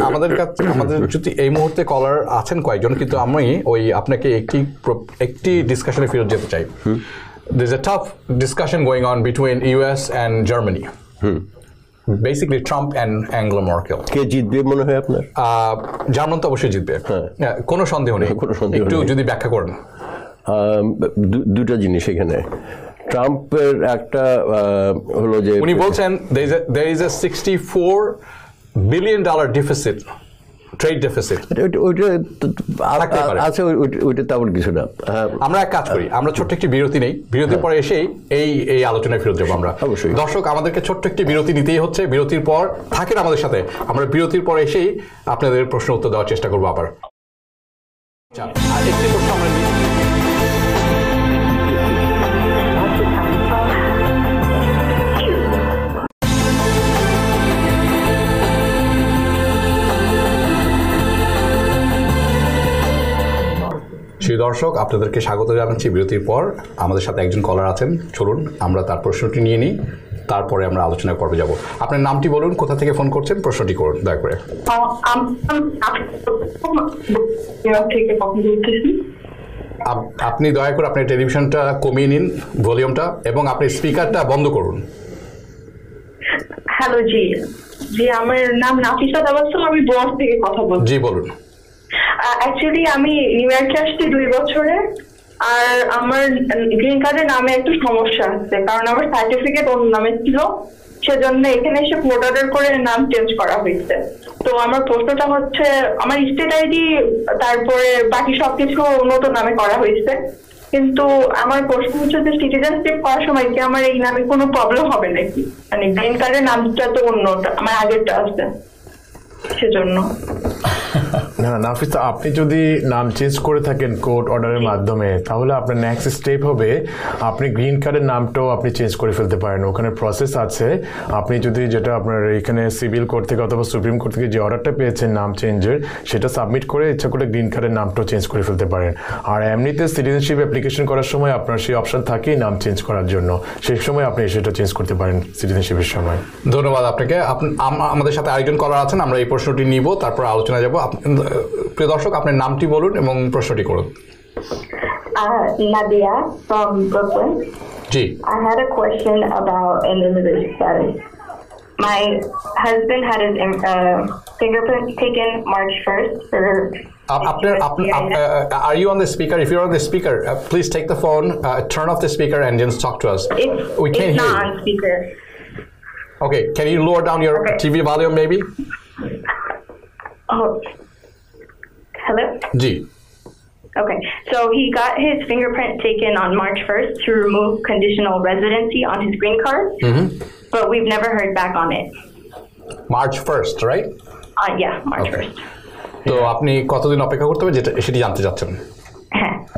আমাদের যদি এই মুহূর্তে কলার আছেন কয়েকজন, কিন্তু আমি আপনাকে একটি ডিসকাশনে ফিরত যেতে চাই। There's a tough discussion going on between US and Germany. Basically Trump and Angela Merkel. কে জিতবে মনে হয় আপনার? জার্মান তো অবশ্যই জিতবে, কোনো সন্দেহ নেই। একটু যদি ব্যাখ্যা করেন। দুটো জিনিস এখানে। ট্রাম্পের একটা হলো যে উনি বলছেন there is a $64 billion deficit. Trade deficit আছে, ওইটা তেমন কিছু না। আমরা এক কাজ করি, আমরা ছোট্ট একটি বিরতি নেই, বিরতির পরে এসেই এই আলোচনায় ফিরত যাবো আমরা। অবশ্যই দর্শক, আমাদেরকে ছোট্ট একটি বিরতি নিতেই হচ্ছে, বিরতির পর থাকেন আমাদের সাথে, আমরা বিরতির পর এসেই আপনাদের প্রশ্ন উত্তর দেওয়ার চেষ্টা করবো আবার। দর্শক, আপনাদেরকে স্বাগত জানাচ্ছি। বিরতির পর আমাদের সাথে একজন কলার আছেন, চলুন আমরা তার প্রশ্নটি নিয়ে নিই, তারপরে আমরা আলোচনা করতে যাব। আপনার নামটি বলুন, কোথা থেকে ফোন করছেন, প্রশ্নটি করুন দয়া করে। আপনি দয়া করে আপনার টেলিভিশনটা কমিয়ে নিন ভলিউমটা, এবং আপনি স্পিকারটা বন্ধ করুন। হ্যালো, জি আমার নাম নাফিসা দাওয়াসুল, আমি ব্রড থেকে কথা বলছি। জি বলুন। অ্যাকচুয়ালি আমি নিউ ইয়র্কে আসছি 2 বছরে, আর আমার গ্রিন কার্ডের নামে একটু সমস্যা আছে, কারণ আমার সার্টিফিকেট অন্য নামে ছিল, সেজন্য এখানে এসে ভোট অর্ডার করে নাম চেঞ্জ করা হয়েছে। তো আমার প্রশ্নটা হচ্ছে আমার স্টেট আইডি, তারপরে বাকি সবকিছু নতুন নামে করা হয়েছে, কিন্তু আমার প্রশ্ন হচ্ছে যে সিটিজেনশিপ করার সময় কি আমার এই নামে কোনো প্রবলেম হবে নাকি? মানে গ্রিন কার্ডের নামটা তো অন্যটা, আমার আগেরটা আছে, সেজন্য। না নাফিসা, আপনি যদি নাম চেঞ্জ করে থাকেন কোর্ট অর্ডারের মাধ্যমে, তাহলে আপনার নেক্সট স্টেপ হবে আপনি গ্রিন কার্ডের নামটাও আপনি চেঞ্জ করে ফেলতে পারেন। ওখানে প্রসেস আছে। আপনি যদি যেটা আপনার এখানে সিভিল কোর্ট থেকে অথবা সুপ্রিম কোর্ট থেকে যে অর্ডারটা পেয়েছেন নাম চেঞ্জের, সেটা সাবমিট করে ইচ্ছা করে গ্রিন কার্ডের নামটাও চেঞ্জ করে ফেলতে পারেন। আর এমনিতে সিটিজেনশিপ অ্যাপ্লিকেশন করার সময় আপনার সেই অপশান থাকেই নাম চেঞ্জ করার জন্য, সেই সময় আপনি সেটা চেঞ্জ করতে পারেন সিটিজেনশিপের সময়। ধন্যবাদ আপনাকে। আমাদের সাথে আরেকজন কলার আছেন, আমরা এই প্রশ্নটি নিব, তারপর আলোচনায় যাব। প্রিয় দর্শক, আপনার নামটি বলুন এবং প্রশ্নটি করুন। Nadia from Brooklyn. Ji. I had a question about invalidity status. My husband had his fingerprint taken March 1st for Are you on the speaker? If you're on the speaker, please take the phone, turn off the speaker and just talk to us. We can't hear you. It's not on speaker. Okay, can you lower down your TV volume maybe? Oh. Hello? Ji. Okay. So he got his fingerprint taken on March 1st to remove conditional residency on his green card, but we've never heard back on it. March 1st, right? Yeah, March 1st. So আপনি কতদিন অপেক্ষা করতে হবে যেটা সেটা জানতে চাচ্ছেন?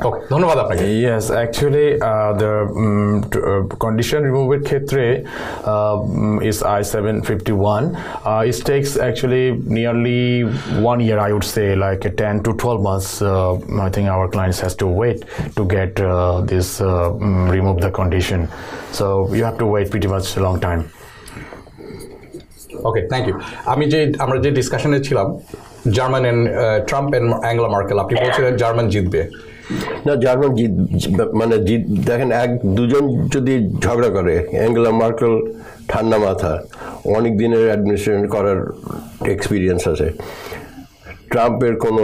ওকে, ধন্যবাদ আপনাকে। ইয়েস, অ্যাকচুয়ালি দ্য কন্ডিশন রিমুভের ক্ষেত্রে is I-751 it takes actually nearly 1 year, I would say like 10 to 12 months. I think our clients has to wait to get this remove the condition, so you have to wait pretty much a long time. Okay, thank you. আমরা যে ডিসকাশনে ছিলাম German and Trump and Angela Merkel, আপনি বলছিলেন জার্মান জিতবে। না, জার্মান জিত মানে দেখেন, দুজন যদি ঝগড়া করে, অ্যাঙ্গেলা মার্কেল ঠান্ডা মাথা, অনেক দিনের অ্যাডমিনিস্ট্রেশন করার এক্সপিরিয়েন্স আছে, ট্রাম্পের কোনো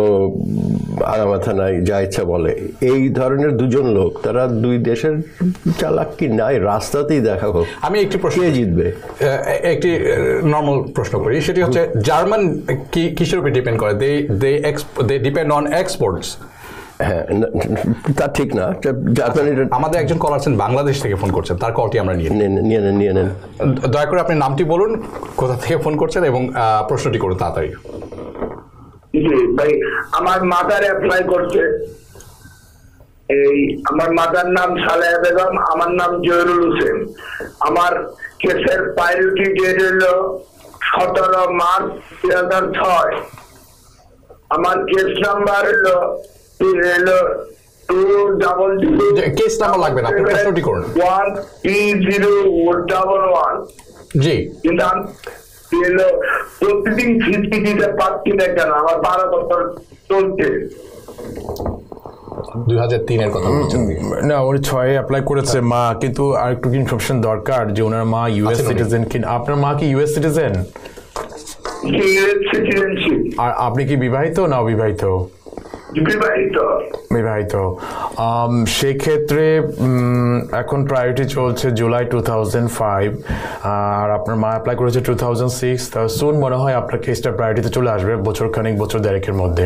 আগা মাথা নাই, যা ইচ্ছা বলে। এই ধরনের দুজন লোক, তারা দুই দেশের চালাক কি নাই রাস্তাতেই দেখা হোক। আমি একটি প্রশ্ন জিতবে, একটি নর্মাল প্রশ্ন করি, সেটি হচ্ছে জার্মান কিসের উপরে ডিপেন্ড করে? They depend on exports. হ্যাঁ, তা ঠিক না। আমাদের একজন কল আছেন বাংলাদেশ থেকে ফোন করছেন, তার কলটি আমরা নিয়ে নেন। দয়া করে আপনি নামটি বলুন, কোথা থেকে ফোন করছেন এবং প্রশ্নটি করুন তাড়াতাড়ি। জি ভাই, আমার মাদার অ্যাপ্লাই করছে। এই আমার মাদার নাম সালেহা বেগম, আমার নাম জহিরুল হোসেন। আমার কেসের প্রায়োরিটি ডেট হল 17 মার্চ 2006। আমার কেস নাম্বার হলো মা, কিন্তু আর একটু ইনফরমেশন দরকার যে ওনার মা ইউএস সিটিজেন কিনা। আপনার মা কি ইউএস সিটিজেন? আর আপনি কি বিবাহিত না অবিবাহিত? বিবাহিত। সেক্ষেত্রে এখন প্রায়োরিটি চলছে জুলাই 2005, আর আপনার মা অ্যাপ্লাই করেছে 2006। তা সুন মনে হয় আপনার কেসটা প্রায়োরিটিতে চলে আসবে বছর খানিক, বছর দেড়েকের মধ্যে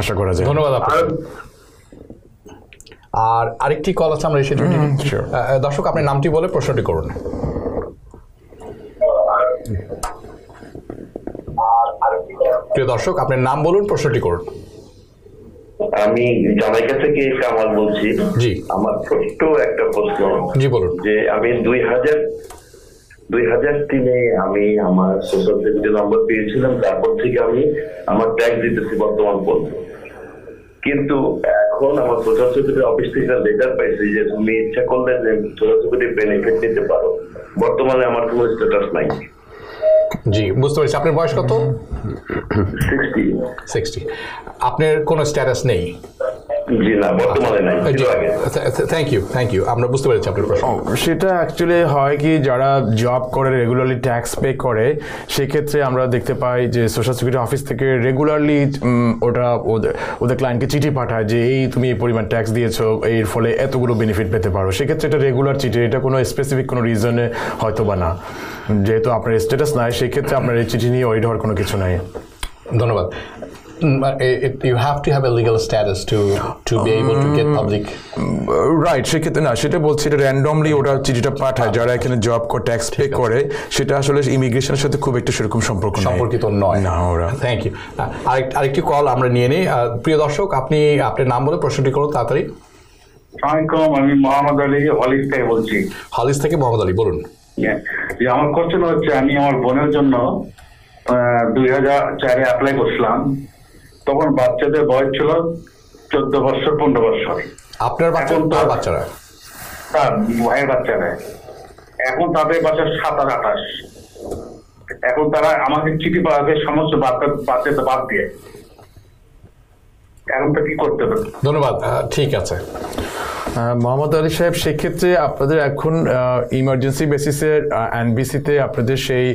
আশা করা যায়। ধন্যবাদ। আর আরেকটি কল আছে, আমরা দর্শক আপনি নামটি বলে প্রশ্নটি করুন। প্রিয় দর্শক, আপনার নাম বলুন, প্রশ্নটি করুন। আমি জামাইকা থেকে কামাল বলছি। জি, আমার ছোট্ট একটা প্রশ্ন। জি বলুন। যে আমি 2003-এ আমি আমার সোশ্যাল সেক্টরি নম্বর পেয়েছিলাম, তারপর থেকে আমি আমার ট্যাক্স দিতেছি বর্তমান পর্যন্ত। কিন্তু এখন আমার সোশ্যাল সেক্টরি অফিস থেকে লেটার পাইছি যে তুমি ইচ্ছা করলে সোশ্যাল সেক্টরি বেনিফিট নিতে পারো। বর্তমানে আমার কোনো স্ট্যাটাস নাই। জি, বুঝতে পারছি। আপনার বয়স কত? 60। আপনার কোনো স্ট্যাটাস নেই? জি না, বর্তমানে নাই। Thank you. আমরা বুঝতে পেরেছি আপনার প্রশ্ন। সেটা অ্যাকচুয়ালি হয় কি, যারা জব করে রেগুলারলি ট্যাক্স পে করে, সেক্ষেত্রে আমরা দেখতে পাই যে সোশ্যাল সিকিউরিটি অফিস থেকে রেগুলারলি ওদের ক্লায়েন্টকে চিঠি পাঠায় যে এই তুমি এই পরিমাণ ট্যাক্স দিয়েছো, এর ফলে এতগুলো বেনিফিট পেতে পারো। সেক্ষেত্রে এটা রেগুলার চিঠি, এটা কোনো স্পেসিফিক কোনো রিজনে হয়তো বা না, যেহেতু আপনার স্ট্যাটাস নাই সেক্ষেত্রে আপনার এই চিঠি নিয়ে ওই ধর কোনো কিছু নাই। ধন্যবাদ। you have to have a legal status to be able to get public right সেক্ষেত্রে না সেটা বলছি এটা randomly ওটা চিঠিটা পাঠায় যারা এখানে জব করে ট্যাক্স পে করে সেটা আসলে ইমিগ্রেশনের সাথে খুব একটা সেরকম সম্পর্কিত নয় না ওরা থ্যাঙ্ক ইউ আরেকটি কল আমরা নিয়ে নেই প্রিয় দর্শক আপনি আপনার নাম বলে প্রশ্নটি করুন তাড়াতাড়ি আসসালামু আলাইকুম আমি মোহাম্মদ আলী হলিস থেকে বলছি হলিস থেকে মোহাম্মদ আলী বলুন যে আমার কোশ্চেন হচ্ছে আমি আমার বোনের জন্য 2004 এ অ্যাপ্লাই করছিলাম তখন বাচ্চাদের বয়স ছিল 14 বছর 15 বছর আপনার বাচ্চারা তার ভাইয়ের বাচ্চারা এখন তাদের বয়স 17 28 এখন তারা আমাকে চিঠি পাঠাবে সমস্ত বাচ্চাদের বাদ দিয়ে এখন তো কি করতে হবে ধন্যবাদ ঠিক আছে মোহাম্মদ আলী সাহেব সেক্ষেত্রে আপনাদের এখন ইমার্জেন্সি বেসিসে এনবিসিতে আপনাদের সেই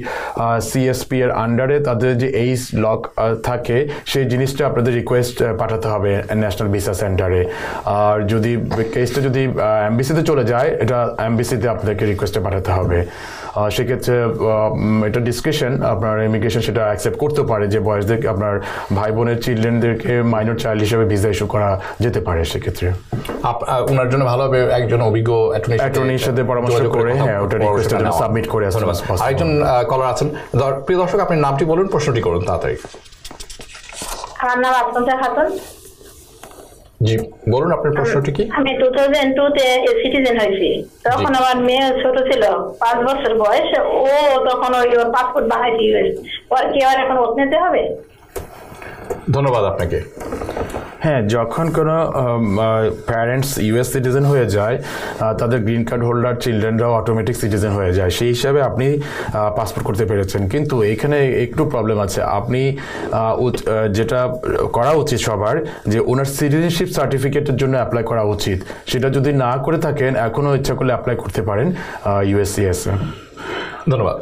সিএসপি এর আন্ডারে তাদের যে এইজ লক থাকে সেই জিনিসটা আপনাদের রিকোয়েস্ট পাঠাতে হবে ন্যাশনাল ভিসা সেন্টারে আর যদি কেসটা যদি এমবিসিতে চলে যায় এটা এমবিসিতে আপনাদেরকে রিকোয়েস্টে পাঠাতে হবে সেক্ষেত্রে এটা ডিসকাশন আপনার ইমিগ্রেশন সেটা অ্যাকসেপ্ট করতে পারে যে বয়সদের আপনার ভাই বোনের চিলড্রেনদেরকে মাইনর চাইল্ড হিসেবে ভিসা ইস্যু করা যেতে পারে সেক্ষেত্রে আপনার জন্য ভালো হবে একজন অভিজ্ঞ অ্যাটর্নির সাথে পরামর্শ করে হ্যাঁ ওটা রিকোয়েস্টের জন্য সাবমিট করে আসলে আরেকজন কলার আছেন প্রিয় দর্শক আপনি নামটি বলুন প্রশ্নটি করুন তাড়াতাড়ি আমার নাম আফসানা খাতুন জি বলুন আপনার প্রশ্নটি কি আমি 2002 তে সিটিজেন হইছি তখন আমার মেয়ে ছোট ছিল 5 বছর বয়স ও তখন ওই পাসপোর্ট বানাই দিয়েছিল পর কি আর এখন ওতনেতে হবে ধন্যবাদ আপনাকে হ্যাঁ যখন কোনো প্যারেন্টস ইউএস সিটিজেন হয়ে যায় তাদের গ্রিন কার্ড হোল্ডার চিলড্রেনরাও অটোমেটিক সিটিজেন হয়ে যায় সেই হিসাবে আপনি পাসপোর্ট করতে পেরেছেন কিন্তু এখানে একটু প্রবলেম আছে আপনি যেটা করা উচিত সবার যে ওনার সিটিজেনশিপ সার্টিফিকেটের জন্য অ্যাপ্লাই করা উচিত সেটা যদি না করে থাকেন এখনও ইচ্ছা করলে অ্যাপ্লাই করতে পারেন ইউএসসিআইএস ধন্যবাদ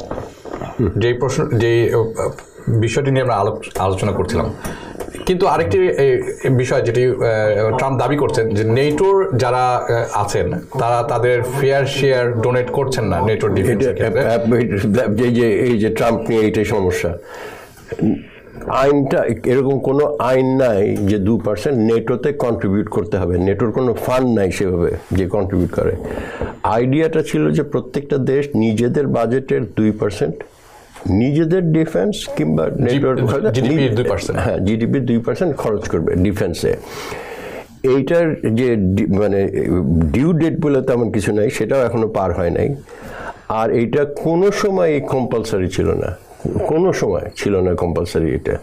যে বিষয়টি নিয়ে আমরা আলোচনা করছিলাম কিন্তু আরেকটি বিষয় যেটি ট্রাম্প দাবি করছেন যে নেটোর যারা আছেন তারা তাদের ফেয়ার শেয়ার ডোনেট করছেন না নেটোর ডিফেন্সের ক্ষেত্রে এই যে ট্রাম্প নিয়ে এইটাই সমস্যা আইনটা এরকম কোনো আইন নাই যে 2% নেটোতে কন্ট্রিবিউট করতে হবে নেটোর কোনো ফান্ড নাই সেভাবে যে কন্ট্রিবিউট করে আইডিয়াটা ছিল যে প্রত্যেকটা দেশ নিজেদের বাজেটের 2% নিজেদের ডিফেন্স কিংবা জিডিপির 2% হ্যাঁ জিডিপির 2% খরচ করবে ডিফেন্সে এইটার যে মানে ডিউ ডেট বলে তেমন কিছু নাই সেটাও এখনও পার হয় নাই আর এইটা কোনো সময় কম্পালসারি ছিল না কোনো সময় ছিল না কম্পালসারি এটা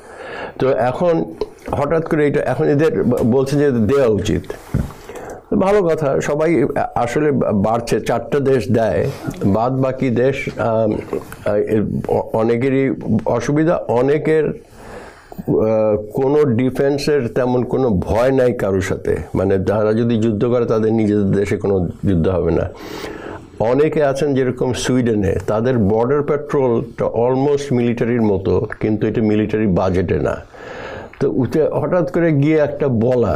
তো এখন হঠাৎ করে এটা এখন এদের বলছে যে দেওয়া উচিত ভালো কথা সবাই আসলে বাড়ছে 4টা দেশ দেয় বাদ বাকি দেশ অনেকেরই অসুবিধা অনেকের কোনো ডিফেন্সের তেমন কোনো ভয় নাই কারোর সাথে মানে যারা যদি যুদ্ধ করে তাদের নিজেদের দেশে কোনো যুদ্ধ হবে না অনেকে আছেন যেরকম সুইডেনে তাদের বর্ডার পেট্রোলটা অলমোস্ট মিলিটারির মতো কিন্তু এটা মিলিটারি বাজেটে না তো হঠাৎ করে গিয়ে একটা বলা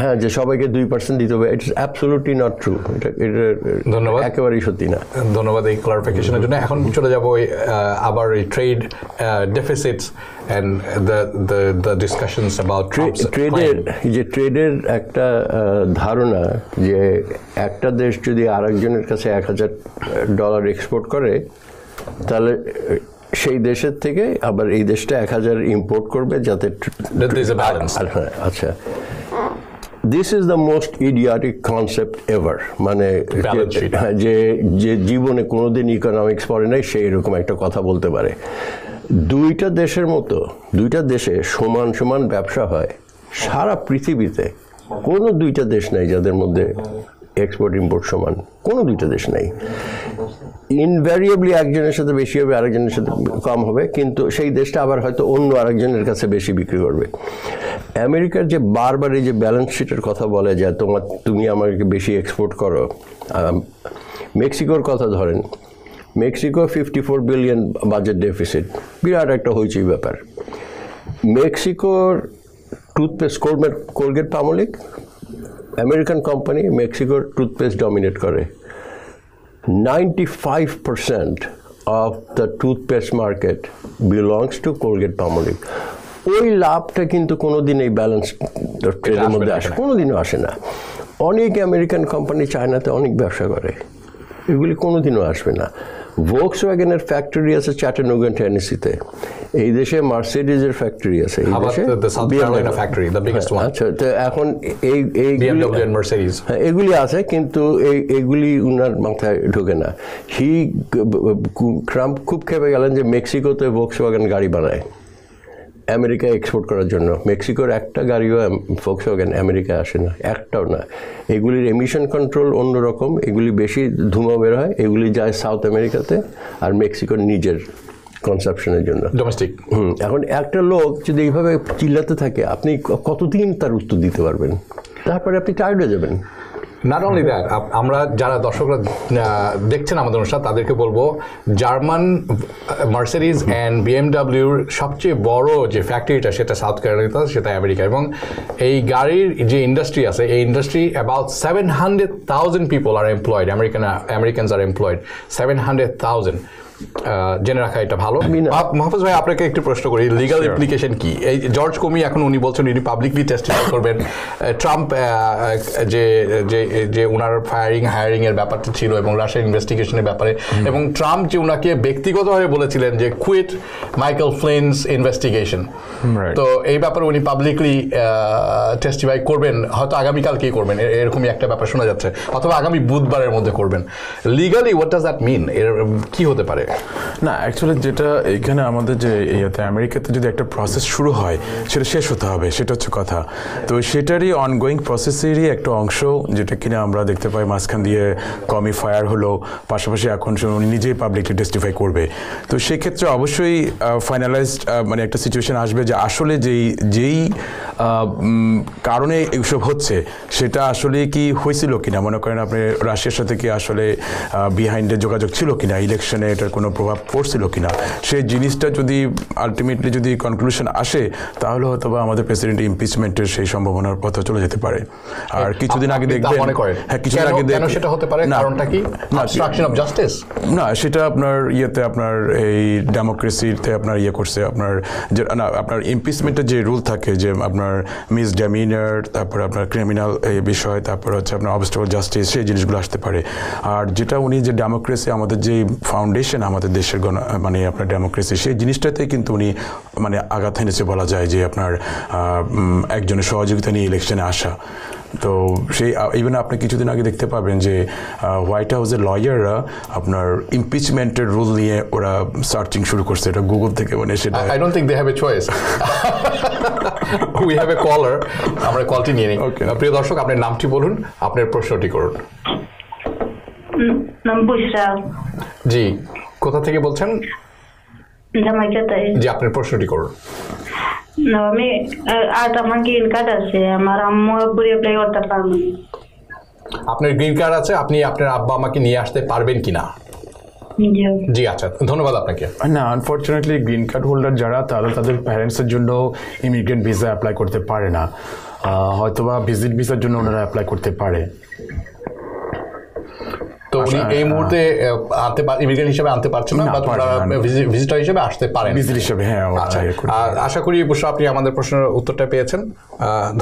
হ্যাঁ যে সবাইকে 2% দিতে হবে ইটস অ্যাবসলিউটলি নট ট্রু এটা ধন্যবাদ একেবারেই সত্যি না ধন্যবাদ এই ক্লারিফিকেশনের জন্য এখন চলে যাব আবার এই trade deficits and the discussions about ট্রেডের একটা ধারণা যে একটা দেশ যদি আরেকজনের কাছে $1000 এক্সপোর্ট করে তাহলে সেই দেশের থেকে আবার এই দেশটা 1000 ইম্পোর্ট করবে যাতে আচ্ছা This is the most idiotic concept ever. মানে যে যে জীবনে কোনোদিন ইকোনমিক্স পড়ে নাই সেই রকম একটা কথা বলতে পারে দুইটা দেশের মতো দুইটা দেশে সমান সমান ব্যবসা হয় সারা পৃথিবীতে কোনো দুইটা দেশ নাই যাদের মধ্যে এক্সপোর্ট ইম্পোর্ট সমান কোনো দুইটা দেশ নাই ইনভ্যারিয়েবলি একজনের সাথে বেশি হবে আরেকজনের সাথে কম হবে কিন্তু সেই দেশটা আবার হয়তো অন্য আরেকজনের কাছে বেশি বিক্রি করবে আমেরিকার যে বারবার এই যে ব্যালেন্স শিটের কথা বলে যায় তোমার তুমি আমাকে বেশি এক্সপোর্ট করো মেক্সিকোর কথা ধরেন মেক্সিকো 54 বিলিয়ন বাজেট ডেফিসিট বিরাট একটা হইচই ব্যাপার মেক্সিকোর toothpaste Colgate Palmolive American company মেক্সিকোর টুথপেস্ট ডমিনেট করে 95% of the toothpaste market belongs to Colgate Palmolive ওই লাভটা কিন্তু কোনোদিন এই ব্যালেন্স ট্রেডের মধ্যে আসে, কোনোদিনও আসে না। অনেক আমেরিকান কোম্পানি চায়নাতে অনেক ব্যবসা করে, এগুলি কোনোদিনও আসবে না। ভোক্সওয়াগনের ফ্যাক্টরি আছে চ্যাটানুগা টেনেসিতে, এই দেশে মার্সিডিজের ফ্যাক্টরি আছে, এই দেশে South Carolina factory the biggest one. আচ্ছা, তো এখন এই BMW and Mercedes এগুলি আছে, কিন্তু এইগুলি উনার মাথায় ঢোকে না। ট্রাম্প খুব খেপে গেলেন যে মেক্সিকোতে ভোক্সওয়াগন গাড়ি বানায় আমেরিকা এক্সপোর্ট করার জন্য। মেক্সিকোর একটা গাড়িও ভোক্সওয়াগন আমেরিকায় আসে না, একটাও না। এগুলির এমিশন কন্ট্রোল অন্যরকম, এগুলি বেশি ধুমা বের হয়, এগুলি যায় সাউথ আমেরিকাতে আর মেক্সিকোর নিজের কনসাপশনের জন্য ডোমেস্টিক। এখন একটা লোক যদি এইভাবে চিল্লাতে থাকে আপনি কতদিন তার উত্তর দিতে পারবেন? তারপরে আপনি টায়ার্ড হয়ে যাবেন। Not only that, আমরা যারা দর্শকরা দেখছেন আমাদের অনুষ্ঠান তাদেরকে বলবো জার্মান মার্সিডিজ অ্যান্ড বিএমডাব্লিউর সবচেয়ে বড় যে ফ্যাক্টরিটা সেটা সাউথ ক্যারোলিনা, সেটা আমেরিকা। এবং এই গাড়ির যে ইন্ডাস্ট্রি আছে, এই industry about 700,000 people are employed, Americans are employed 700,000। জেনে রাখা এটা ভালো। মাহফুজ ভাই, আপনাকে একটি প্রশ্ন করি, লিগাল ইমপ্লিকেশন কি? এই জর্জ কোমি এখন উনি বলছেন উনি পাবলিকলি টেস্টিফাই করবেন, ট্রাম্প যে যে ওনার হায়ারিংয়ের ব্যাপারটা ছিল এবং রাশিয়ার ইনভেস্টিগেশনের ব্যাপারে, এবং ট্রাম্প যে ওনাকে ব্যক্তিগতভাবে বলেছিলেন যে কুইট মাইকেল ফ্লিনস ইনভেস্টিগেশন, তো এই ব্যাপারে উনি পাবলিকলি টেস্টিফাই করবেন, হয়তো আগামীকালকেই করবেন, এরকমই একটা ব্যাপার শোনা যাচ্ছে, অথবা আগামী বুধবারের মধ্যে করবেন। Legally what does that mean, এর কী হতে পারে? না, অ্যাকচুয়ালি যেটা এখানে আমাদের যে ইয়াতে আমেরিকাতে যদি একটা প্রসেস শুরু হয় সেটা শেষ হতে হবে, সেটা হচ্ছে কথা। তো সেটারই অনগোয়িং প্রসেসেরই একটা অংশ যেটা কিনা আমরা দেখতে পাই মাঝখান দিয়ে কমি ফায়ার হলো, পাশাপাশি এখন উনি নিজেই পাবলিকলি টেস্টিফাই করবে। তো সেক্ষেত্রে অবশ্যই ফাইনালাইজড মানে একটা সিচুয়েশান আসবে যে আসলে যেই কারণে এইসব হচ্ছে সেটা আসলে কি হয়েছিল কিনা, মনে করেন আপনি রাশিয়ার সাথে কি আসলে বিহাইন্ডে যোগাযোগ ছিল কিনা, ইলেকশনে এটার কোনো প্রভাব পড়ছিল কিনা, সেই জিনিসটা যদি আলটিমেটলি যদি কনক্লুশন আসে তাহলে হয়তো বা আমাদের প্রেসিডেন্ট ইমপিচমেন্টের সেই সম্ভাবনার পথে চলে যেতে পারে। আর কিছুদিন আগে দেখবেন, হ্যাঁ কিছুদিন আগে দেখবেন, সেটা হতে পারে কারণটা কি অবস্ট্রাকশন অফ জাস্টিস, না সেটা আপনার ইয়েতে আপনার এই ডেমোক্রেসিতে আপনার ইয়ে করছে আপনার যে না আপনার ইমপিচমেন্টের যে রুল থাকে যে আপনার মিসডেমিনার, তারপর আপনার ক্রিমিনাল এই বিষয়, তারপর হচ্ছে আপনার অবস্ট্রাকশন জাস্টিস, সেই জিনিসগুলো আসতে পারে। আর যেটা উনি যে ডেমোক্রেসি আমাদের যে ফাউন্ডেশন আমাদের দেশের মানে আপনার ডেমোক্রেসি, সেই জিনিসটাতেই কিন্তু উনি মানে আঘাত এনেছে বলা যায়, যে আপনার একজনের সহযোগিতা নিয়ে ইলেকশনে আসা। তো সেই ইভেন আপনি কিছুদিন আগে দেখতে পাবেন যে হোয়াইট হাউসের লয়াররা আপনার ইমপিচমেন্টের রুল নিয়ে ওরা সার্চিং শুরু করছে, এটা গুগল থেকে, মানে সেটা I don't think they have a choice. We have a caller, আমরা কলটি নিয়ে নিই। প্রিয় দর্শক, আপনার নামটি বলুন, আপনার প্রশ্নটি করুন। জি, কোথা থেকে বলছেন? জি, আপনার প্রশ্নটি করুন। আমি আজ আমার গ্রিন কার্ড আছে, আমার আম্মু আব্বুর অ্যাপ্লাই করতে পারবেন? আপনার গ্রিন কার্ড আছে, আপনি আপনার আব্বা আমাকে নিয়ে আসতে পারবেন কিনা? জি, আচ্ছা, ধন্যবাদ আপনাকে। না, আনফর্চুনেটলি গ্রিন কার্ড হোল্ডার যারা তারা তাদের প্যারেন্টসের জন্য ইমিগ্রেন্ট ভিসা অ্যাপ্লাই করতে পারে না, হয়তোবা ভিজিট ভিসার জন্য ওনারা অ্যাপ্লাই করতে পারে। তো উনি এই মুহূর্তে ইমিগ্রেন্ট হিসেবে আনতে পারছেন না, ভিজিটর হিসেবে আসতে পারেন, ভিজিট হিসেবে। হ্যাঁ, আশা করি অবশ্য আপনি আমাদের প্রশ্নের উত্তরটা পেয়েছেন,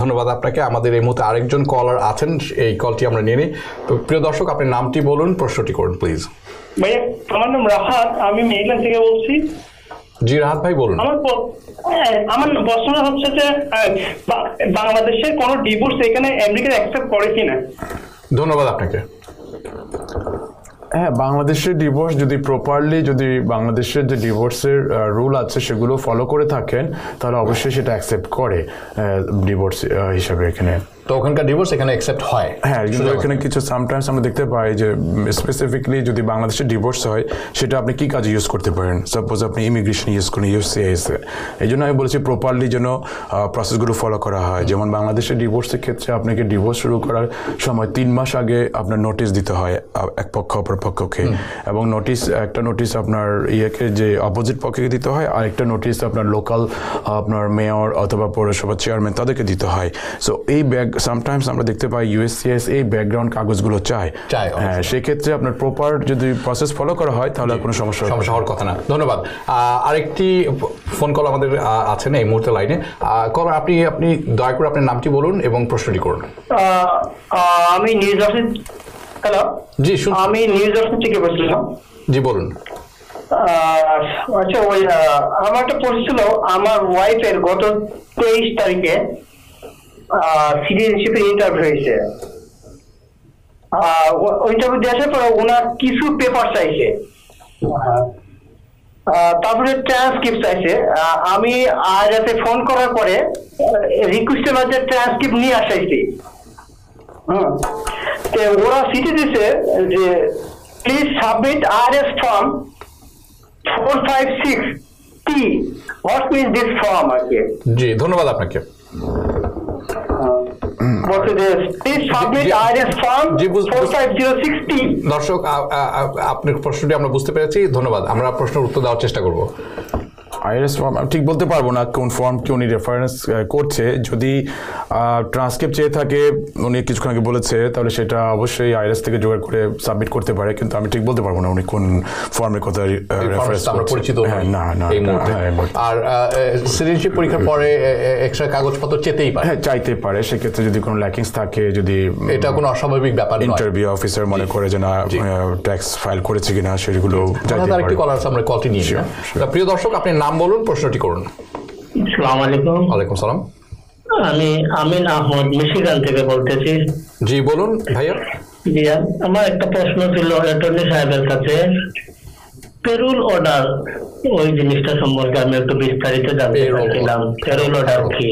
ধন্যবাদ আপনাকে। আমাদের এই মুহূর্তে আরেকজন কলার আছেন, এই কলটি আমরা নিয়ে নিই। তো প্রিয় দর্শক, আপনি নামটি বলুন, প্রশ্নটি করুন প্লিজ। ভাই, আমার নাম রাহাত, আমি মেইল্যান্ড থেকে বলছি। জি রাহাত ভাই বলুন। আমার প্রশ্ন হচ্ছে যে বাংলাদেশে কোনো ডিভোর্স এখানে আমেরিকা অ্যাকসেপ্ট করে কিনা? ধন্যবাদ আপনাকে। হ্যাঁ, বাংলাদেশের ডিভোর্স যদি প্রপারলি যদি বাংলাদেশের যে ডিভোর্সের রুল আছে সেগুলো ফলো করে থাকেন তাহলে অবশ্যই সেটা অ্যাকসেপ্ট করে ডিভোর্স হিসাবে এখানে। তো ওখানকার ডিভোর্স এখানে অ্যাকসেপ্ট হয়? হ্যাঁ, কিন্তু এখানে কিছু সামটাইমস আমরা দেখতে পাই যে স্পেসিফিকলি যদি বাংলাদেশের ডিভোর্স হয় সেটা আপনি কী কাজে ইউজ করতে পারেন, সাপোজ আপনি ইমিগ্রেশন ইউজ করেন, USCIS। এই জন্য আমি বলেছি প্রপারলি যেন প্রসেসগুলো ফলো করা হয়। যেমন বাংলাদেশের ডিভোর্সের ক্ষেত্রে আপনাকে ডিভোর্স শুরু করার সময় 3 মাস আগে আপনার নোটিশ দিতে হয় এক পক্ষ অপর পক্ষকে, এবং একটা নোটিশ আপনার ইয়েকে যে অপোজিট পক্ষকে দিতে হয়, আর একটা নোটিশ আপনার লোকাল আপনার মেয়র অথবা পৌরসভার চেয়ারম্যান তাদেরকে দিতে হয়। সো এই ব্যাগ সামটাইমস আমরা দেখতে পাই ইউএসসিআইএস এই ব্যাকগ্রাউন্ড কাগজগুলো চায়। হ্যাঁ, সেক্ষেত্রে আপনার প্রপার যদি প্রসেস ফলো করা হয় তাহলে কোনো সমস্যা হওয়ার কথা না। ধন্যবাদ। আরেকটি ফোন কল আমাদের আছেন এই মুহূর্তে লাইনে। কল, আপনি দয়া করে আপনার নামটি বলুন এবং প্রশ্নটি করুন। আমি নিউজ অফিস। হ্যালো, জি শুনুন। আমি নিউজ অফিস থেকে বলছিলাম। জি বলুন। আচ্ছা, ওই আমার একটা প্রশ্ন ছিল, আমার ওয়াইফের গত 23 তারিখে সিটিজেনশিপের ইন্টারভিউ হয়েছে। ইন্টারভিউ দেওয়ার পর ওনার কিছু পেপার চাইছে, তারপরে ট্রান্সক্রিপ্ট চাইছে। আমি আজ রাতে ফোন করার পরে রিকোয়েস্টের মধ্যে ট্রান্সক্রিপ্ট নিয়ে আসাইছি। তো ওরা চিঠি দিছে যে please submit IRS form 456T, what means this form? জি ধন্যবাদ আপনাকে। দর্শক, আপনার প্রশ্নটি আমরা বুঝতে পেরেছি, ধন্যবাদ। আমরা প্রশ্নের উত্তর দেওয়ার চেষ্টা করব। IRS ফর্ম ঠিক বলতে পারবো না কোন ফর্ম কি উনি রেফারেন্স করছে। যদি ট্রান্সক্রিপ্ট চেয়ে থাকে উনি কিছুক্ষণ আগে বলেছে, তাহলে সেটা অবশ্যই IRS থেকে জোগাড় করে সাবমিট করতে পারে, কিন্তু আমি ঠিক বলতে পারবো না উনি কোন ফর্মের কথা রেফারেন্স পরিচিত না। আর সিটিজেনশিপ পরীক্ষার পরে এক্সট্রা কাগজপত্র চেতেই পারে, হ্যাঁ চাইতে পারে। সেক্ষেত্রে যদি কোনো ল্যাকিংস থাকে, যদি এটা কোনো অস্বাভাবিক ব্যাপার না, ইন্টারভিউ অফিসার মনে করে যে না ট্যাক্স ফাইল করেছে কিনা সেগুলো চাইতে পারে। আরেকটি কলার আমরা কলটি নিয়ে নিই। প্রিয় দর্শক, আপনি নাম বলুন, প্রশ্নটি করুন। আসসালামু আলাইকুম। ওয়ালাইকুম সালাম। আমি আমিন আহমদ মিশিগান থেকে বলতেছি। জি বলুন ভাইয়া। জি, আমার একটা প্রশ্ন ছিল অ্যাটর্নি সাহেবের কাছে, পেরুল অর্ডার, ওই জিনিসটা সম্পর্কে আমি একটু বিস্তারিত জানতে চাইছিলাম। পেরুল অর্ডার কি?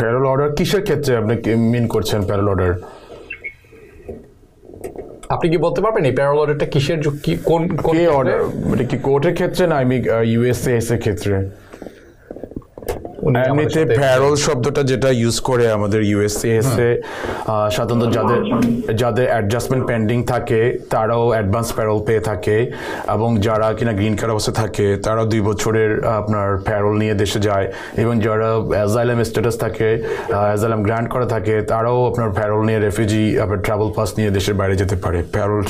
পেরুল অর্ডার কিসের ক্ষেত্রে আপনি মিন করছেন? পেরুল অর্ডার আপনি কি বলতে পারবেন এই প্যারাল অর্ডারটা কিসের, কোন কোন অর্ডার? মানে কি কোর্টের ক্ষেত্রে না আমি ইউএসসিআইএস এর ক্ষেত্রে? এমনিতে প্যারোল শব্দটা যেটা ইউজ করে আমাদের ইউএসসিআইএস এ সাধারণত যাদের অ্যাডজাস্টমেন্ট পেন্ডিং থাকে তারাও অ্যাডভান্স প্যারোল পেয়ে থাকে, এবং যারা কিনা গ্রিন কার্ড অবস্থা থাকে তারা 2 বছরের আপনার প্যারোল নিয়ে দেশে যায়, এবং যারা অ্যাজাইলাম স্ট্যাটাস থাকে, অ্যাজাইলাম গ্রান্ট করা থাকে, তারাও আপনার প্যারোল নিয়ে রেফিউজি আপনার ট্রাভেল পাস নিয়ে দেশের বাইরে যেতে পারে। প্যারোল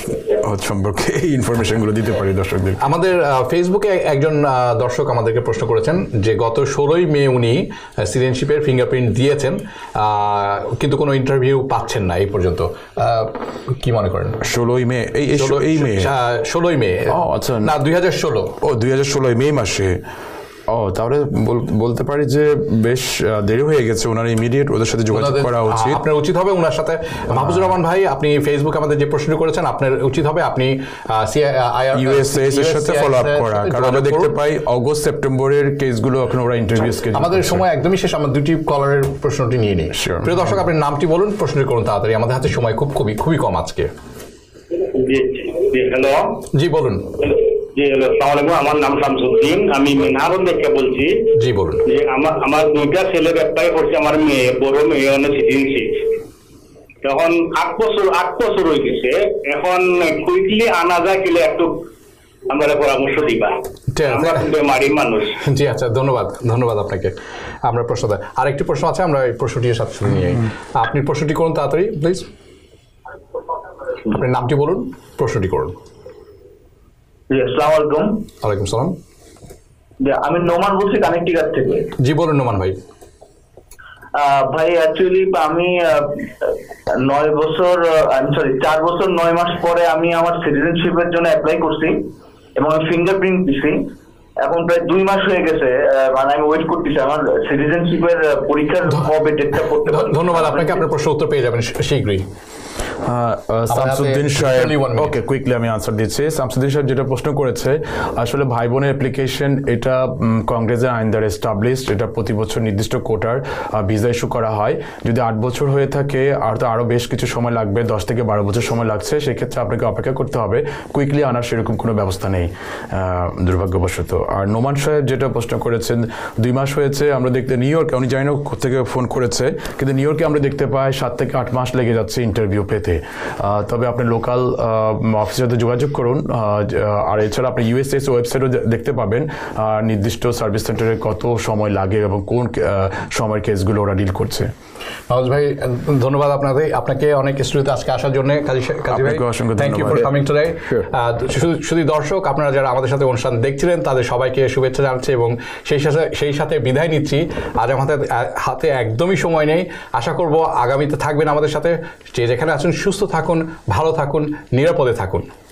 সম্পর্কে এই ইনফরমেশনগুলো দিতে পারি দর্শকদের। আমাদের ফেসবুকে একজন দর্শক আমাদেরকে প্রশ্ন করেছেন যে গত 16ই মে উনি সিটিজেনশিপের ফিঙ্গারপ্রিন্ট দিয়েছেন, কিন্তু কোনো ইন্টারভিউ পাচ্ছেন না এই পর্যন্ত। কি মনে করেন? 16ই মে, এই 16ই মে আচ্ছা না, 2016। ও 2016 মে মাসে। ও তাহলে বলতে পারি যে বেশ দেরি হয়ে গেছে, ওনার ইমিডিয়েট ওদের সাথে যোগাযোগ করা উচিত। আপনার উচিত হবে ওনার সাথে, মাহবুবুর রহমান ভাই আপনি ফেসবুকে আমাদের যে প্রশ্ন করেছেন, আপনার উচিত হবে আপনি IRS এর সাথে ফলো আপ করা, কারণ আমরা দেখতে পাই অগস্ট সেপ্টেম্বরের কেসগুলো এখন ওরা ইন্টারভিউ স্কেজুল। আমাদের সময় একদমই শেষ, আমরা 2টি কলারের প্রশ্নটি নিয়ে নিই। প্রিয় দর্শক, আপনার নামটি বলুন, প্রশ্নটি করুন তাড়াতাড়ি, আমাদের হাতে সময় খুবই কম আজকে। হ্যালো, জি বলুন। আমার নাম শামসুদ্দিন, আমি মেনহারন থেকে বলছি। জি বলুন। আমার 2টা ছেলে ব্যবসায় করছে, আমার মেয়ে বড় মেয়ে সিটিজেনশিপ তখন 8 বছর হয়ে গেছে, এখন কুইকলি আনা যায় কিনা একটু আমরা পরামর্শ দিবা। আমরা বেমারি মানুষ। জি আচ্ছা, ধন্যবাদ আপনাকে। আমরা প্রশ্ন, আরেকটি প্রশ্ন আছে, আমরা এই প্রশ্নটির সাথে শুনে নিই। আপনি প্রশ্নটি করুন তাড়াতাড়ি প্লিজ, আপনার নামটি বলুন, প্রশ্নটি করুন। আমি নোমান বলছি কানেক্টিকার থেকে। জি বলুন নোমান ভাই। ভাই অ্যাকচুয়ালি আমি 4 বছর 9 মাস পরে আমি আমার সিটিজেনশিপের জন্য অ্যাপ্লাই করছি এবং ফিঙ্গারপ্রিন্ট দিছি। এখন প্রায় 2 মাস হয়ে গেছে, মানে আমি ওয়েট করতেছি আমার সিটিজেনশিপের পরীক্ষার কবে ডেটটা করতে পারবো। ধন্যবাদ আপনাকে, আপনার প্রশ্ন উত্তর পেয়ে যাবেন শীঘ্রই। শামসুদ্দিন সাহেব, ওকে কুইকলি আমি আনসার দিচ্ছি। শামসুদ্দিন সাহেব যেটা প্রশ্ন করেছে, আসলে ভাই বোনের অ্যাপ্লিকেশন এটা কংগ্রেসের আইন দ্বারা এস্টাবলিশড, এটা প্রতি বছর নির্দিষ্ট কোটার ভিসা ইস্যু করা হয়। যদি 8 বছর হয়ে থাকে আর তো আরও বেশ কিছু সময় লাগবে, 10 থেকে 12 বছর সময় লাগছে, সেক্ষেত্রে আপনাকে অপেক্ষা করতে হবে। কুইকলি আনার সেরকম কোনো ব্যবস্থা নেই দুর্ভাগ্যবশত। আর নোমান সাহেব যেটা প্রশ্ন করেছেন 2 মাস হয়েছে আমরা দেখতে নিউ ইয়র্কে উনি জানেন থেকে ফোন করেছে কিন্তু নিউ ইয়র্কে আমরা দেখতে পাই 7 থেকে 8 মাস লেগে যাচ্ছে ইন্টারভিউ পেতে তবে আপনি লোকাল অফিসারদের যোগাযোগ করুন আর এছাড়া আপনি ইউএসসিআইএস ওয়েবসাইটও দেখতে পাবেন নির্দিষ্ট সার্ভিস সেন্টারে কত সময় লাগে এবং কোন সময়ের কেসগুলো ওরা ডিল করছে Paul bhai dhonnobad apnake apnake onek studiote ajke ashar jonne kaji bhai thank you for coming today shudhu dorshok apnara jara amader sathe onushan dekhchilen tader shobaike shubhechha janachhi ebong sei sathe bidhay nichhi aaj amader hate ekdomi shomoy nei asha korbo agami te thakben amader sathe je jekhane achen shusto thakun bhalo thakun nirapode thakun